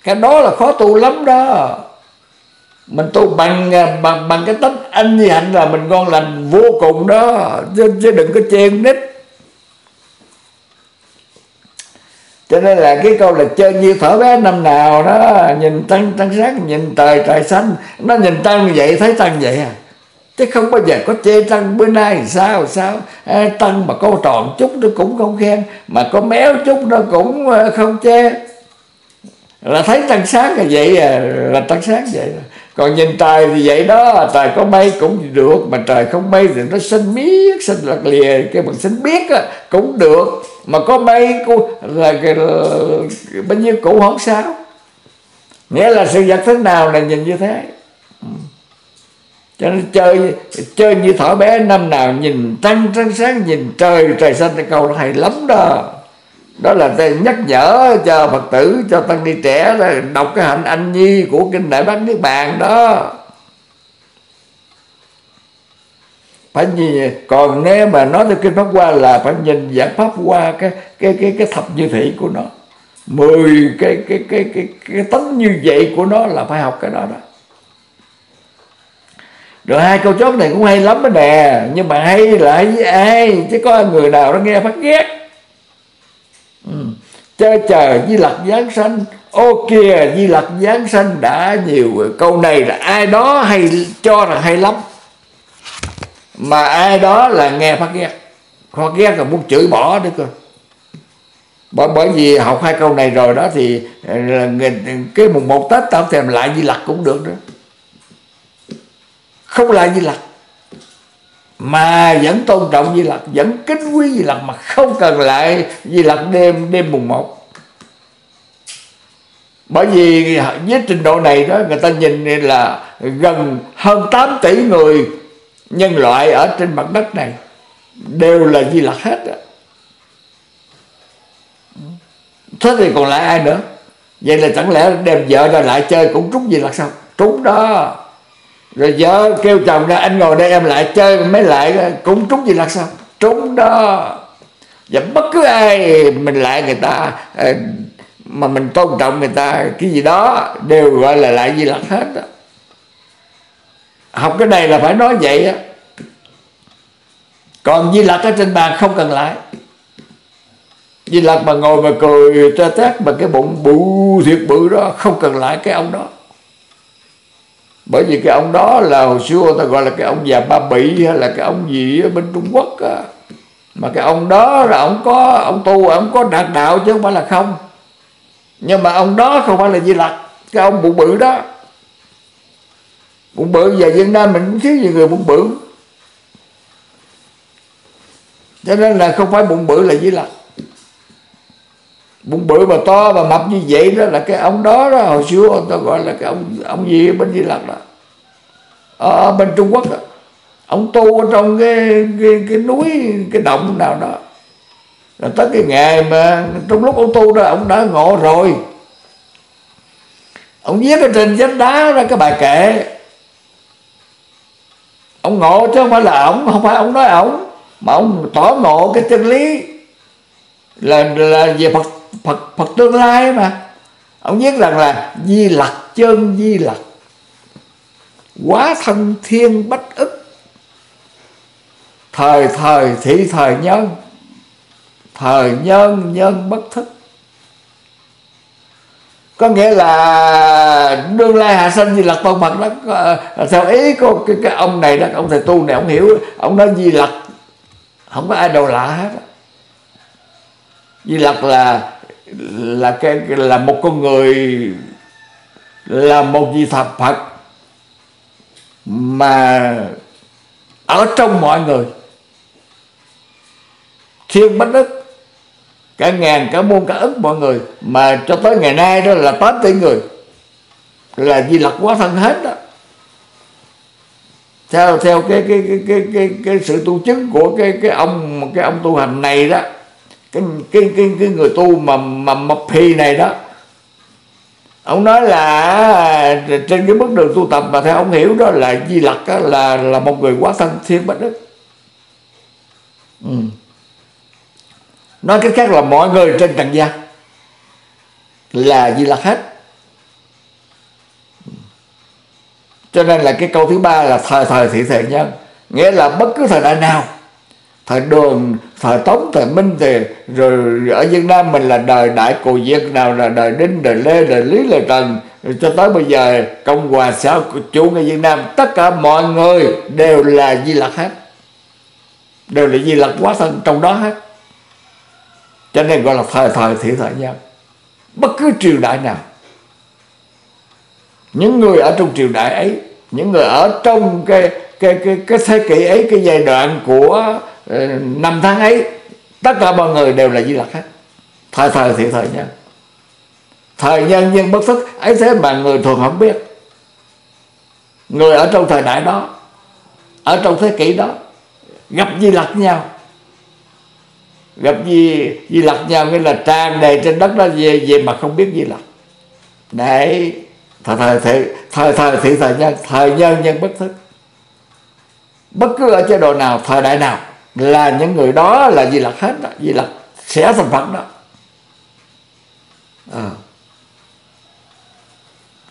Cái đó là khó tu lắm đó. Mình tu bằng cái tính anh nhi hạnh là mình ngon lành vô cùng đó, chứ đừng có chen nít. Cho nên là cái câu là chơi như thở bé năm nào đó, nhìn trăng sáng, nhìn trời xanh, nó nhìn trăng vậy thấy trăng vậy à, chứ không bao giờ có chê trăng. Bữa nay sao trăng mà có tròn chút nó cũng không khen, mà có méo chút nó cũng không chê, là thấy trăng sáng là vậy à, là trăng sáng vậy à. Còn nhìn trời thì vậy đó, trời có mây cũng được, mà trời không mây thì nó xinh miết xinh lật lìa, cái bằng xinh biếc á cũng được, mà có mây là bao nhiêu cũng không sao. Nghĩa là sự vật thế nào là nhìn như thế. Cho nên chơi như thỏ bé năm nào, nhìn trăng sáng, nhìn trời xanh, cái câu hay lắm đó. Đó là nhắc nhở cho Phật tử, cho tăng ni trẻ đọc cái hạnh anh nhi của Kinh Đại Bát Niết Bàn đó. Phải nhìn, còn nếu mà nói theo Kinh Pháp Hoa là phải nhìn giải Pháp Hoa cái thập như thị của nó, 10 cái tánh như vậy của nó là phải học cái đó đó. Rồi hai câu chốt này cũng hay lắm đó nè, nhưng mà hay là hay với ai, chứ có người nào nó nghe phát ghét. Chơi trời Di Lặc giáng sanh, ô kìa Di Lặc giáng sanh đã nhiều. Câu này là ai đó hay cho rằng hay lắm, mà ai đó là nghe phát ghét là muốn chửi bỏ đấy cơ. Bởi vì học hai câu này rồi đó thì cái mùng 1 Tết tao thèm lại Di Lặc cũng được nữa, không lại Di Lặc mà vẫn tôn trọng Di Lặc, vẫn kính quý Di Lặc, mà không cần lại Di Lặc đêm mùng 1. Bởi vì với trình độ này đó, người ta nhìn là gần hơn 8 tỷ người nhân loại ở trên mặt đất này đều là Di Lặc hết. Thế thì còn lại ai nữa? Vậy là chẳng lẽ đem vợ ra lại chơi cũng trúng Di Lặc sao? Trúng đó. Rồi vợ kêu chồng ra anh ngồi đây em lại chơi mấy lại cũng trúng Di Lặc sao? Trúng đó. Và bất cứ ai mình lại người ta, mà mình tôn trọng người ta cái gì đó, đều gọi là lại Di Lặc hết đó. Học cái này là phải nói vậy á. Còn Di Lặc ở trên bàn không cần lại. Di Lặc mà ngồi mà cười trơ tét mà cái bụng bự thiệt bự đó, không cần lại cái ông đó. Bởi vì cái ông đó là hồi xưa người ta gọi là cái ông già Ba Bỉ, hay là cái ông gì ở bên Trung Quốc á. Mà cái ông đó là ông tu, ông có đạt đạo chứ không phải là không. Nhưng mà ông đó không phải là Di Lặc, cái ông bụng bự đó. Bụng bự về Việt Nam mình cũng thiếu nhiều người bụng bự. Cho nên là không phải bụng bự là Di Lặc. Bụng bự mà to và mập như vậy đó là cái ông đó đó, hồi xưa người ta gọi là cái ông gì bên Di Lặc đó, ở bên Trung Quốc đó. Ông tu ở trong cái núi, cái động nào đó. Rồi tới cái ngày mà trong lúc ông tu đó, ông đã ngộ rồi. Ông viết ở trên vách đá ra cái bài kệ. Ông ngộ chứ không phải là ổng, không phải ông nói ổng, mà ông tỏ ngộ cái chân lý là về Phật tương lai mà. Ông viết rằng là Di Lặc chân Di Lặc, quá thân thiên bách ức, thời thời thị thời nhân, thời nhân nhân bất thức. Có nghĩa là đương lai hạ sanh Di Lặc Tôn Phật đó, theo ý của cái ông này đó, ông thầy tu này, ông hiểu, ông nói Di Lặc không có ai đầu lạ hết. Di Lặc là một con người, là một vị Phật mà ở trong mọi người, thiên bách ức, cả ngàn, cả muôn, cả ức mọi người, mà cho tới ngày nay đó là 8 tỷ người, là Di Lặc quá thân hết đó. Theo cái sự tu chứng của cái ông tu hành này đó, cái người tu mà mập phì này đó, ông nói là trên cái bước đường tu tập mà theo ông hiểu đó là Di Lặc là một người quá thân thiên bách ức. Nói cách khác là mọi người trên trần gian là Di Lặc hết. Cho nên là cái câu thứ ba là thời thời thị thời nhân, nghĩa là bất cứ thời đại nào, thời Đường, thời Tống, thời Minh, thì rồi ở Việt Nam mình là đời Đại Cồ Việt, nào là đời Đinh, đời Lê, đời Lý, đời Trần, cho tới bây giờ Cộng Hòa Xã Hội Chủ Nghĩa Việt Nam, tất cả mọi người đều là Di Lặc hết, đều là Di Lặc quá thân trong đó hết. Cho nên gọi là thời thời thị thời nhân. Bất cứ triều đại nào, những người ở trong triều đại ấy, những người ở trong cái thế kỷ ấy, cái giai đoạn của năm tháng ấy, tất cả mọi người đều là Di Lặc hết. Thời thời thị thời nhân, thời nhân nhân bất thức, ấy thế mà người thường không biết. Người ở trong thời đại đó, ở trong thế kỷ đó, gặp Di Lặc nhau, gặp Di Lặc nhau, nghĩa là tràn đầy trên đất đó về mà không biết Di Lặc. Đấy, thời thị thời nhân nhân bất thức. Bất cứ ở chế độ nào, thời đại nào, là những người đó là Di Lặc hết đó, Di Lặc sẽ thành Phật đó.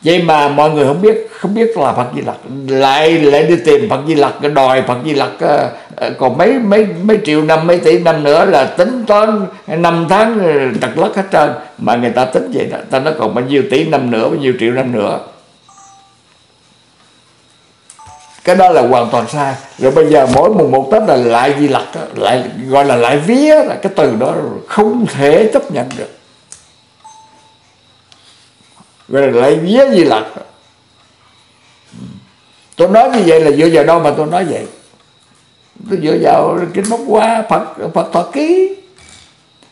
Vậy mà mọi người không biết là Phật Di Lặc, lại đi tìm Phật Di Lặc, đòi Phật Di Lặc. Còn mấy triệu năm, mấy tỷ năm nữa là tính toán năm tháng trật lất hết trơn, mà người ta tính vậy đó. Ta nói còn bao nhiêu tỷ năm nữa, bao nhiêu triệu năm nữa, cái đó là hoàn toàn sai. Rồi bây giờ mỗi mùng một Tết là lại Di Lặc, lại gọi là lại vía, là cái từ đó không thể chấp nhận được. Rồi lại vía Di Lặc. Tôi nói như vậy là dựa vào đâu mà tôi nói vậy? Tôi dựa vào Kinh Pháp Hoa, Phật thọ ký,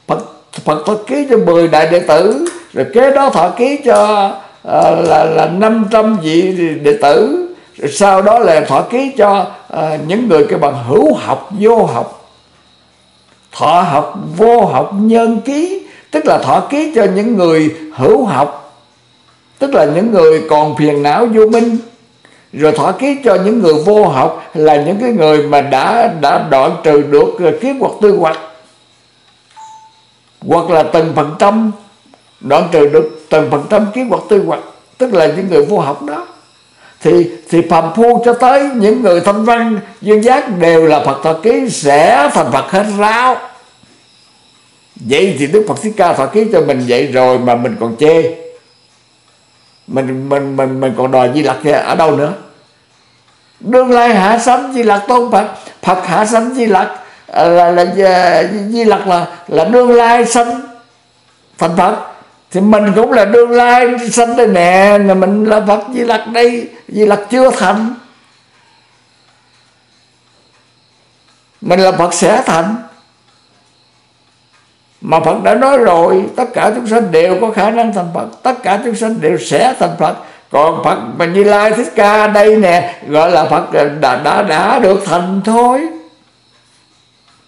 Phật thọ ký cho 10 đại đệ tử, rồi kế đó thọ ký cho là 500 vị đệ tử, rồi sau đó là thọ ký cho những người cái bằng hữu học, vô học, thọ học, vô học, nhân ký, tức là thọ ký cho những người hữu học, tức là những người còn phiền não vô minh. Rồi thọ ký cho những người vô học, là những cái người mà đã đoạn trừ được kiến hoặc tư hoặc là từng phần trăm, đoạn trừ được từng phần trăm kiến hoặc tư hoặc, tức là những người vô học đó. Thì phàm phu cho tới những người thanh văn, duyên giác đều là Phật thọ ký, sẽ thành Phật hết ráo. Vậy thì Đức Phật Thích Ca thọ ký cho mình vậy rồi mà mình còn chê, mình còn đòi Di Lặc kia ở đâu nữa? Đương lai hạ sanh Di Lặc Tôn Phật, Phật hạ sanh Di Lặc, là Di Lặc là đương lai sanh thành Phật, thì mình cũng là đương lai sanh đây nè, mình là Phật Di Lặc đây. Di Lặc chưa thành, mình là Phật sẽ thành. Mà Phật đã nói rồi, tất cả chúng sanh đều có khả năng thành Phật, tất cả chúng sanh đều sẽ thành Phật. Còn Phật Như Lai Thích Ca đây nè, gọi là Phật đã được thành thôi.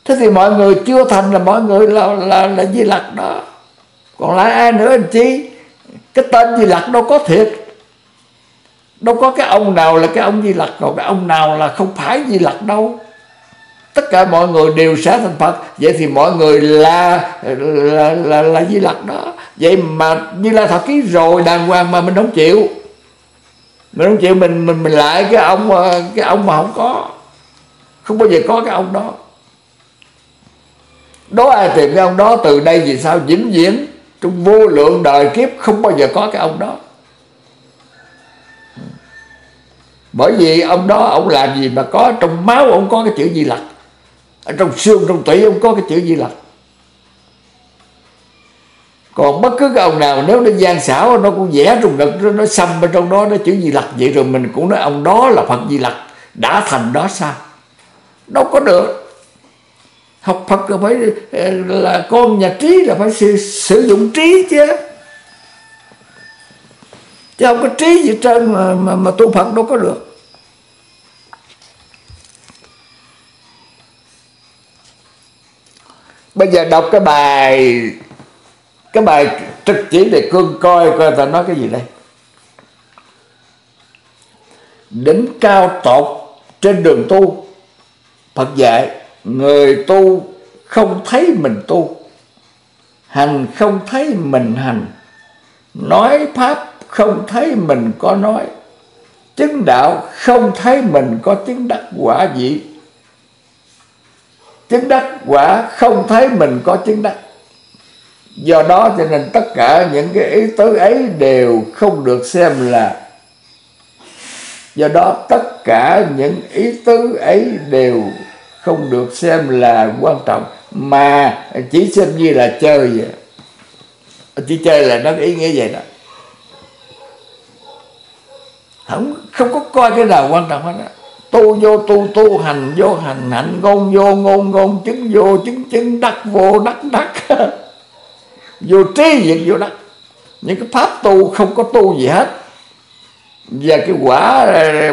Thế thì mọi người chưa thành là mọi người là Di Lặc đó. Còn lại ai nữa anh chị? Cái tên Di Lặc đâu có thiệt. Đâu có cái ông nào là cái ông Di Lặc, còn cái ông nào là không phải Di Lặc đâu. Tất cả mọi người đều sẽ thành Phật. Vậy thì mọi người là Di Lặc đó. Vậy mà Như Lai thật ký rồi đàng hoàng mà mình không chịu. Mình không chịu, mình lại cái ông mà không có. Không bao giờ có cái ông đó. Đố ai tìm cái ông đó, từ đây vì sao vĩnh viễn trong vô lượng đời kiếp không bao giờ có cái ông đó. Bởi vì ông đó, ông làm gì mà có, trong máu ông có cái chữ Di Lặc, trong xương trong tủy ông có cái chữ Di Lặc. Còn bất cứ cái ông nào nếu nó gian xảo, nó cũng vẽ rùng rực, nó xăm bên trong đó nó chữ Di Lặc, vậy rồi mình cũng nói ông đó là Phật Di Lặc đã thành đó sao? Đâu có được. Học Phật là phải là con nhà trí, là phải sử dụng trí chứ. Chứ không có trí gì trơn mà tu Phật đâu có được. Bây giờ đọc cái bài trực chỉ để cương coi ta nói cái gì đây. Đỉnh cao tột trên đường tu, Phật dạy người tu không thấy mình tu, hành không thấy mình hành, nói pháp không thấy mình có nói, chứng đạo không thấy mình có chứng đắc quả vị, chứng đắc quả không thấy mình có chứng đắc. Do đó cho nên tất cả những cái ý tứ ấy đều không được xem là, do đó tất cả những ý tứ ấy đều không được xem là quan trọng, mà chỉ xem như là chơi vậy. Chỉ chơi là nó ý nghĩa vậy đó, không có coi cái nào quan trọng hết á. Tu vô tu, tu hành vô hành hạnh, ngôn vô ngôn ngôn, chứng vô chứng chứng, đắc vô đắc đắc vô trí diệt vô đắc. Những cái pháp tu không có tu gì hết, và cái quả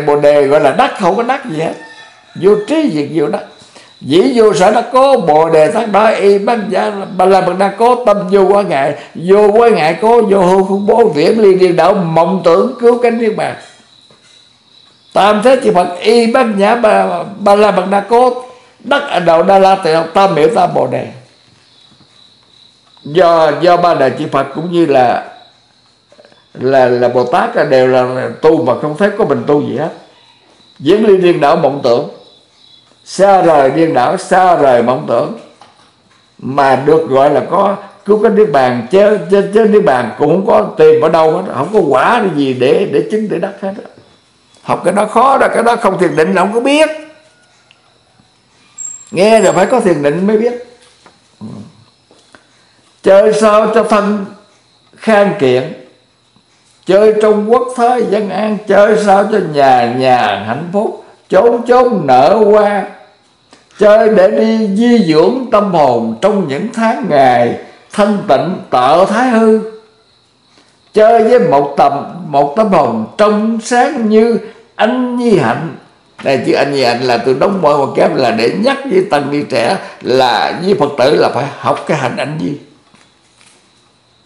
bồ đề gọi là đắc không có đắc gì hết, vô trí diệt vô đắc. Dĩ vô sở đắc cố, bồ đề tác đó y băng giả bà la mật đa cố, tâm vô quá ngại, vô quá ngại cố, vô hư không bố viễn liên điên đạo, mộng tưởng cứu cánh niết bàn. Tam thế chỉ Phật y bát nhã bà la mật đa cố, đắc ở đầu đa la tỳ học, tam miểu tam bồ đề. Do ba đại chỉ Phật cũng như là Bồ Tát đều là tu mà không thấy có mình tu gì hết. Diễn ly điên đảo mộng tưởng, xa rời điên đảo, xa rời mộng tưởng, mà được gọi là có cứu cánh niết bàn. Chứ niết bàn cũng không có tìm ở đâu hết, không có quả gì để chứng để đắc hết. Học cái đó khó rồi, cái đó không thiền định là không có biết. Nghe rồi phải có thiền định mới biết. Chơi sao cho thân khang kiện, chơi trong quốc thái dân an, chơi sao cho nhà nhà hạnh phúc, chốn chốn nở hoa. Chơi để đi di dưỡng tâm hồn trong những tháng ngày thanh tịnh tợ thái hư. Chơi với một tâm hồn trong sáng như anh nhi hạnh. Này chứ anh nhi hạnh là từ đóng môi một kép, là để nhắc với tăng ni trẻ là với Phật tử là phải học cái hạnh anh nhi.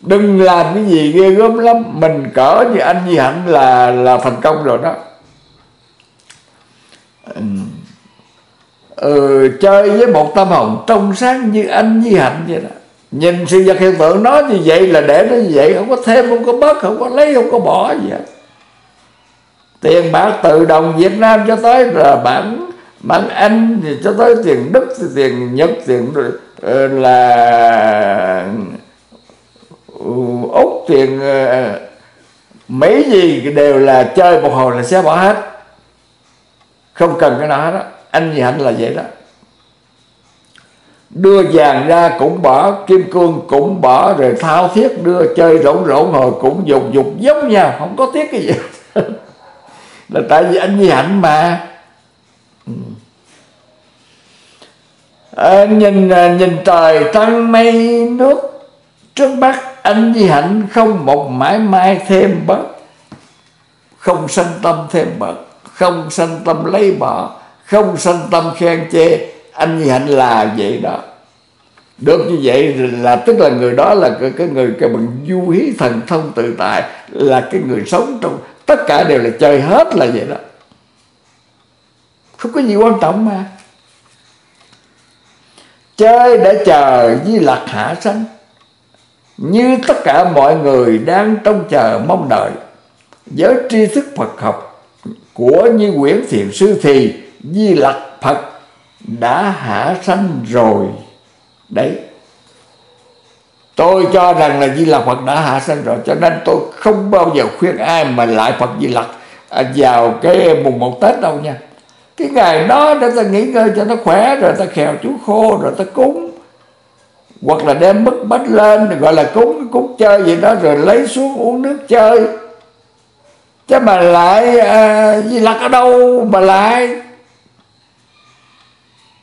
Đừng làm cái gì ghê gớm lắm, mình cỡ như anh nhi hạnh là thành công rồi đó. Chơi với một tâm hồn trong sáng như anh nhi hạnh vậy đó. Nhìn sự vật hiện tượng nó như vậy là để nó như vậy, không có thêm, không có bớt, không có lấy, không có bỏ gì hết. Tiền bạc từ đồng Việt Nam cho tới là bản Anh, cho tới tiền Đức, tiền Nhật, tiền là Úc, tiền Mỹ gì đều là chơi một hồi là sẽ bỏ hết, không cần cái nào hết đó. Anh Nhi Hạnh là vậy đó. Đưa vàng ra cũng bỏ, kim cương cũng bỏ, rồi thao thiết đưa chơi rỗng rỗng hồi cũng dục giống nhau, không có tiếc cái gì là tại vì anh Nhi Hạnh mà. Nhìn trời trăng mây nước trước mắt, anh Nhi Hạnh không một mãi mai thêm bớt. không sanh tâm thêm bậc, không sanh tâm lấy bỏ, không sanh tâm khen chê. Anh Nhi Hạnh là vậy đó. Được như vậy là tức là người đó là cái người cái bằng du hí thần thông tự tại, là cái người sống trong tất cả đều là chơi hết là vậy đó. Không có gì quan trọng mà. Chơi để chờ Di Lặc hạ sanh, như tất cả mọi người đang trông chờ mong đợi. Với tri thức Phật học của Như Huyễn Thiền Sư thì Di Lặc Phật đã hạ sanh rồi. Đấy, tôi cho rằng là Di Lặc Phật đã hạ sanh rồi, cho nên tôi không bao giờ khuyên ai mà lại Phật Di Lặc vào cái mùng 1 Tết đâu nha. Cái ngày đó để ta nghỉ ngơi cho nó khỏe, rồi ta khèo chú khô, rồi ta cúng, hoặc là đem bức bách lên, gọi là cúng, cúng chơi gì đó, rồi lấy xuống uống nước chơi. Chứ mà lại Di Lặc ở đâu mà lại.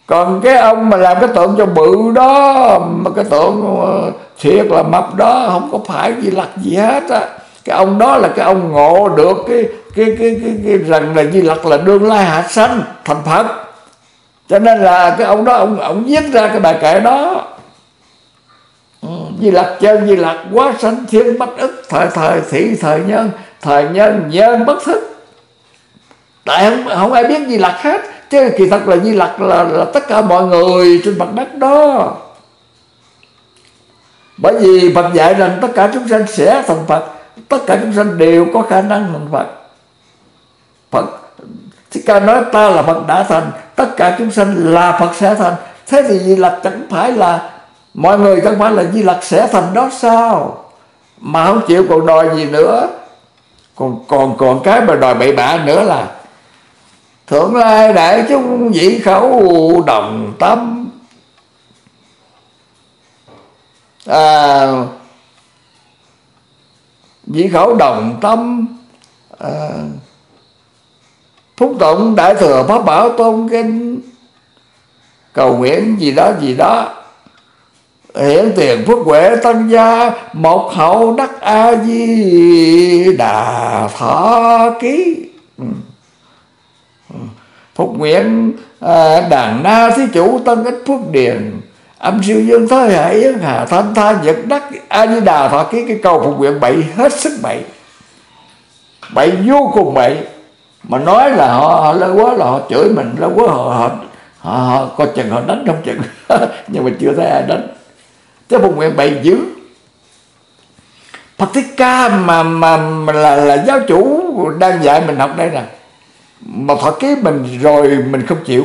Còn cái ông mà làm cái tượng cho bự đó, mà cái tượng thiệt là mập đó, không có phải Di Lặc gì hết á. Cái ông đó là cái ông ngộ được cái rằng là Di Lặc là đương lai hạ sanh thành Phật, cho nên là cái ông đó ông viết ra cái bài kệ đó. Di Lặc chân Di Lặc quá sanh thiên bất ức, thời thời thị thời nhân nhân bất thức. Tại không ai biết Di Lặc hết, chứ kỳ thật là Di Lặc là tất cả mọi người trên mặt đất đó. Bởi vì Phật dạy rằng tất cả chúng sanh sẽ thành Phật, tất cả chúng sanh đều có khả năng thành Phật. Phật Thích Ca nói ta là Phật đã thành, tất cả chúng sanh là Phật sẽ thành. Thế thì Di Lặc chẳng phải là mọi người, chẳng phải là Di Lặc sẽ thành đó sao? Mà không chịu còn đòi gì nữa. Còn cái mà đòi bậy bạ nữa là thượng lai đại chúng dĩ khẩu đồng tâm. Dĩ khẩu đồng tâm phúc tụng đại thừa pháp bảo tôn kinh, cầu nguyện gì đó hiển tiền phước huệ tăng gia, một hậu đắc A Di Đà thọ ký. Phục nguyện đàn na thí chủ tân ích phước điền, âm siêu dương thế hệ yến hà thanh tha nhật đắc A Di Đà thọ ký. Cái câu phục nguyện bậy hết sức, bậy vô cùng bậy. Mà nói là họ lâu quá là họ chửi mình, lâu quá họ coi chừng họ đánh không chừng. Nhưng mà chưa thấy ai đánh. Cái phục nguyện bậy dữ. Phật Thích Ca mà là giáo chủ đang dạy mình học đây nè, mà thọ ký mình rồi mình không chịu.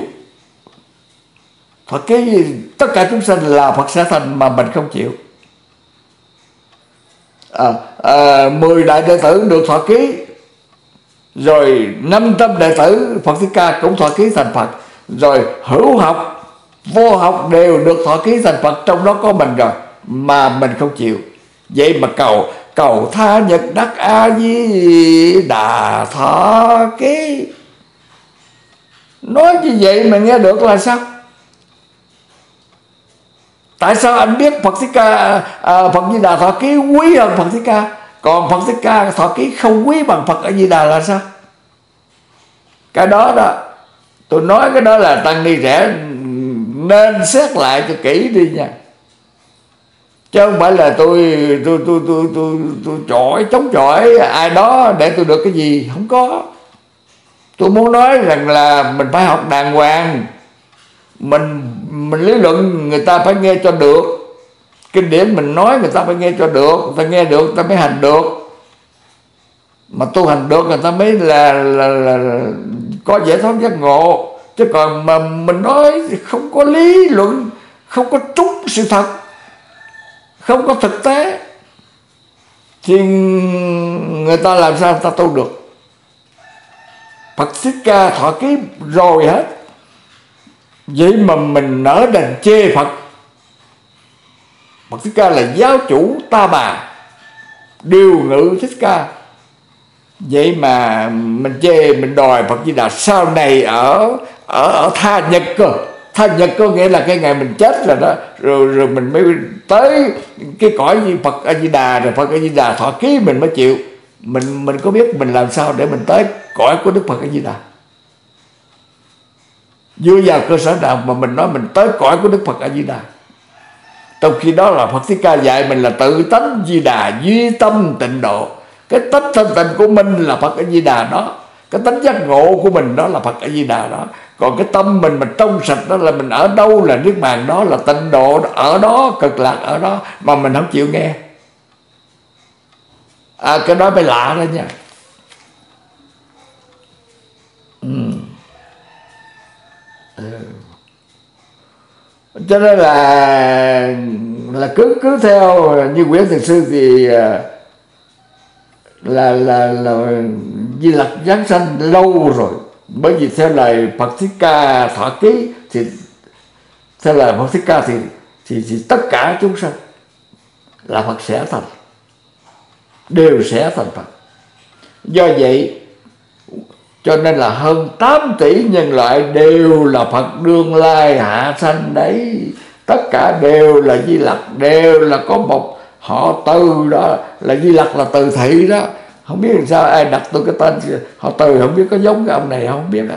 Thọ ký tất cả chúng sanh là Phật sẽ thành mà mình không chịu. 10 đại đệ tử được thọ ký, rồi 500 đệ tử Phật Thích Ca cũng thọ ký thành Phật, rồi hữu học vô học đều được thọ ký thành Phật, trong đó có mình rồi mà mình không chịu. Vậy mà cầu tha nhật đắc A Di Đà thọ ký. Nói như vậy mà nghe được là sao? Tại sao anh biết Phật Thích Ca Phật Di Đà thọ ký quý hơn Phật Thích Ca, còn Phật Thích Ca thọ ký không quý bằng Phật A Di Đà là sao? Cái đó đó, tôi nói cái đó là tăng ni rẻ nên xét lại cho kỹ đi nha, chứ không phải là tôi chống chọi ai đó để tôi được cái gì. Không có. Tôi muốn nói rằng là mình phải học đàng hoàng, mình lý luận người ta phải nghe cho được, kinh điển mình nói người ta phải nghe cho được, người ta nghe được người ta mới hành được, mà tu hành được người ta mới là có giải thoát giác ngộ. Chứ còn mà mình nói không có lý luận, không có trúng sự thật, không có thực tế thì người ta làm sao người ta tu được? Phật Thích Ca thọ ký rồi hết, vậy mà mình nỡ đành chê Phật. Phật Thích Ca là giáo chủ ta bà, điều ngự Thích Ca. Vậy mà mình chê, mình đòi Phật Di Đà sau này ở tha nhật cơ. Tha nhật có nghĩa là cái ngày mình chết rồi đó, rồi mình mới tới cái cõi Phật A Di Đà, rồi Phật A Di Đà thọ ký mình mới chịu. Mình có biết mình làm sao để mình tới cõi của Đức Phật A Di Đà. Vừa vào cơ sở nào mà mình nói mình tới cõi của Đức Phật A Di Đà, trong khi đó là Phật Thích Ca dạy mình là tự tánh Di Đà duy tâm tịnh độ. Cái tánh thanh tịnh của mình là Phật A Di Đà đó, cái tánh giác ngộ của mình đó là Phật A Di Đà đó. Còn cái tâm mình mà trong sạch đó là mình ở đâu là niết bàn đó, là tịnh độ ở đó, cực lạc ở đó, mà mình không chịu nghe. À, cái đó mới lạ đó nha. Cho nên là cứ theo Như Huyễn Thiền Sư thì là Di Lặc giáng sanh lâu rồi. Bởi vì theo lời Phật Thích Ca thọ ký thì theo lời Phật Thích Ca thì tất cả chúng sanh là Phật sẽ thành, đều sẽ thành Phật. Do vậy cho nên là hơn 8 tỷ nhân loại đều là Phật đương lai hạ sanh đấy. Tất cả đều là Di Lặc, đều là có một họ Từ đó. Là Di Lặc là Từ Thị đó. Không biết làm sao ai đặt tôi cái tên họ Từ, không biết có giống cái ông này không biết đó.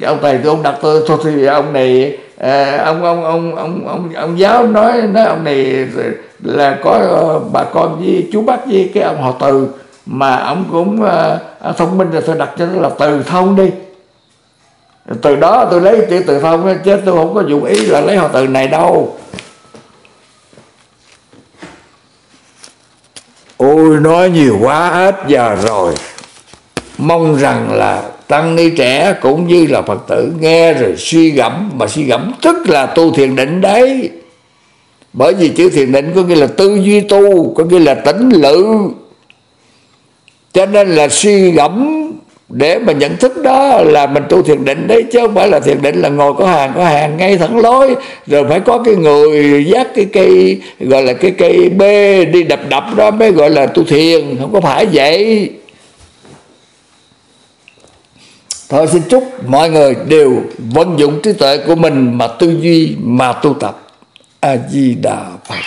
Cái ông này tôi không đặt tôi thôi thì ông này ông giáo nói ông này là có bà con với chú bác với cái ông họ Từ, mà ông cũng thông minh, là tôi đặt cho nó là Từ Thông đi. Từ đó tôi lấy chữ Từ Thông chứ tôi không có dụng ý là lấy họ Từ này đâu. Ôi nói nhiều quá hết giờ rồi. Mong rằng là tăng ni trẻ cũng như là Phật tử nghe rồi suy gẫm, mà suy gẫm tức là tu thiền định đấy. Bởi vì chữ thiền định có nghĩa là tư duy tu, có nghĩa là tỉnh lự. Cho nên là suy gẫm để mà nhận thức đó là mình tu thiền định đấy, chứ không phải là thiền định là ngồi có hàng ngay thẳng lối, rồi phải có cái người dắt cái cây gọi là cái cây bê đi đập đó mới gọi là tu thiền, không có phải vậy. Thôi xin chúc mọi người đều vận dụng trí tuệ của mình mà tư duy mà tu tập. A Di Đà Phật.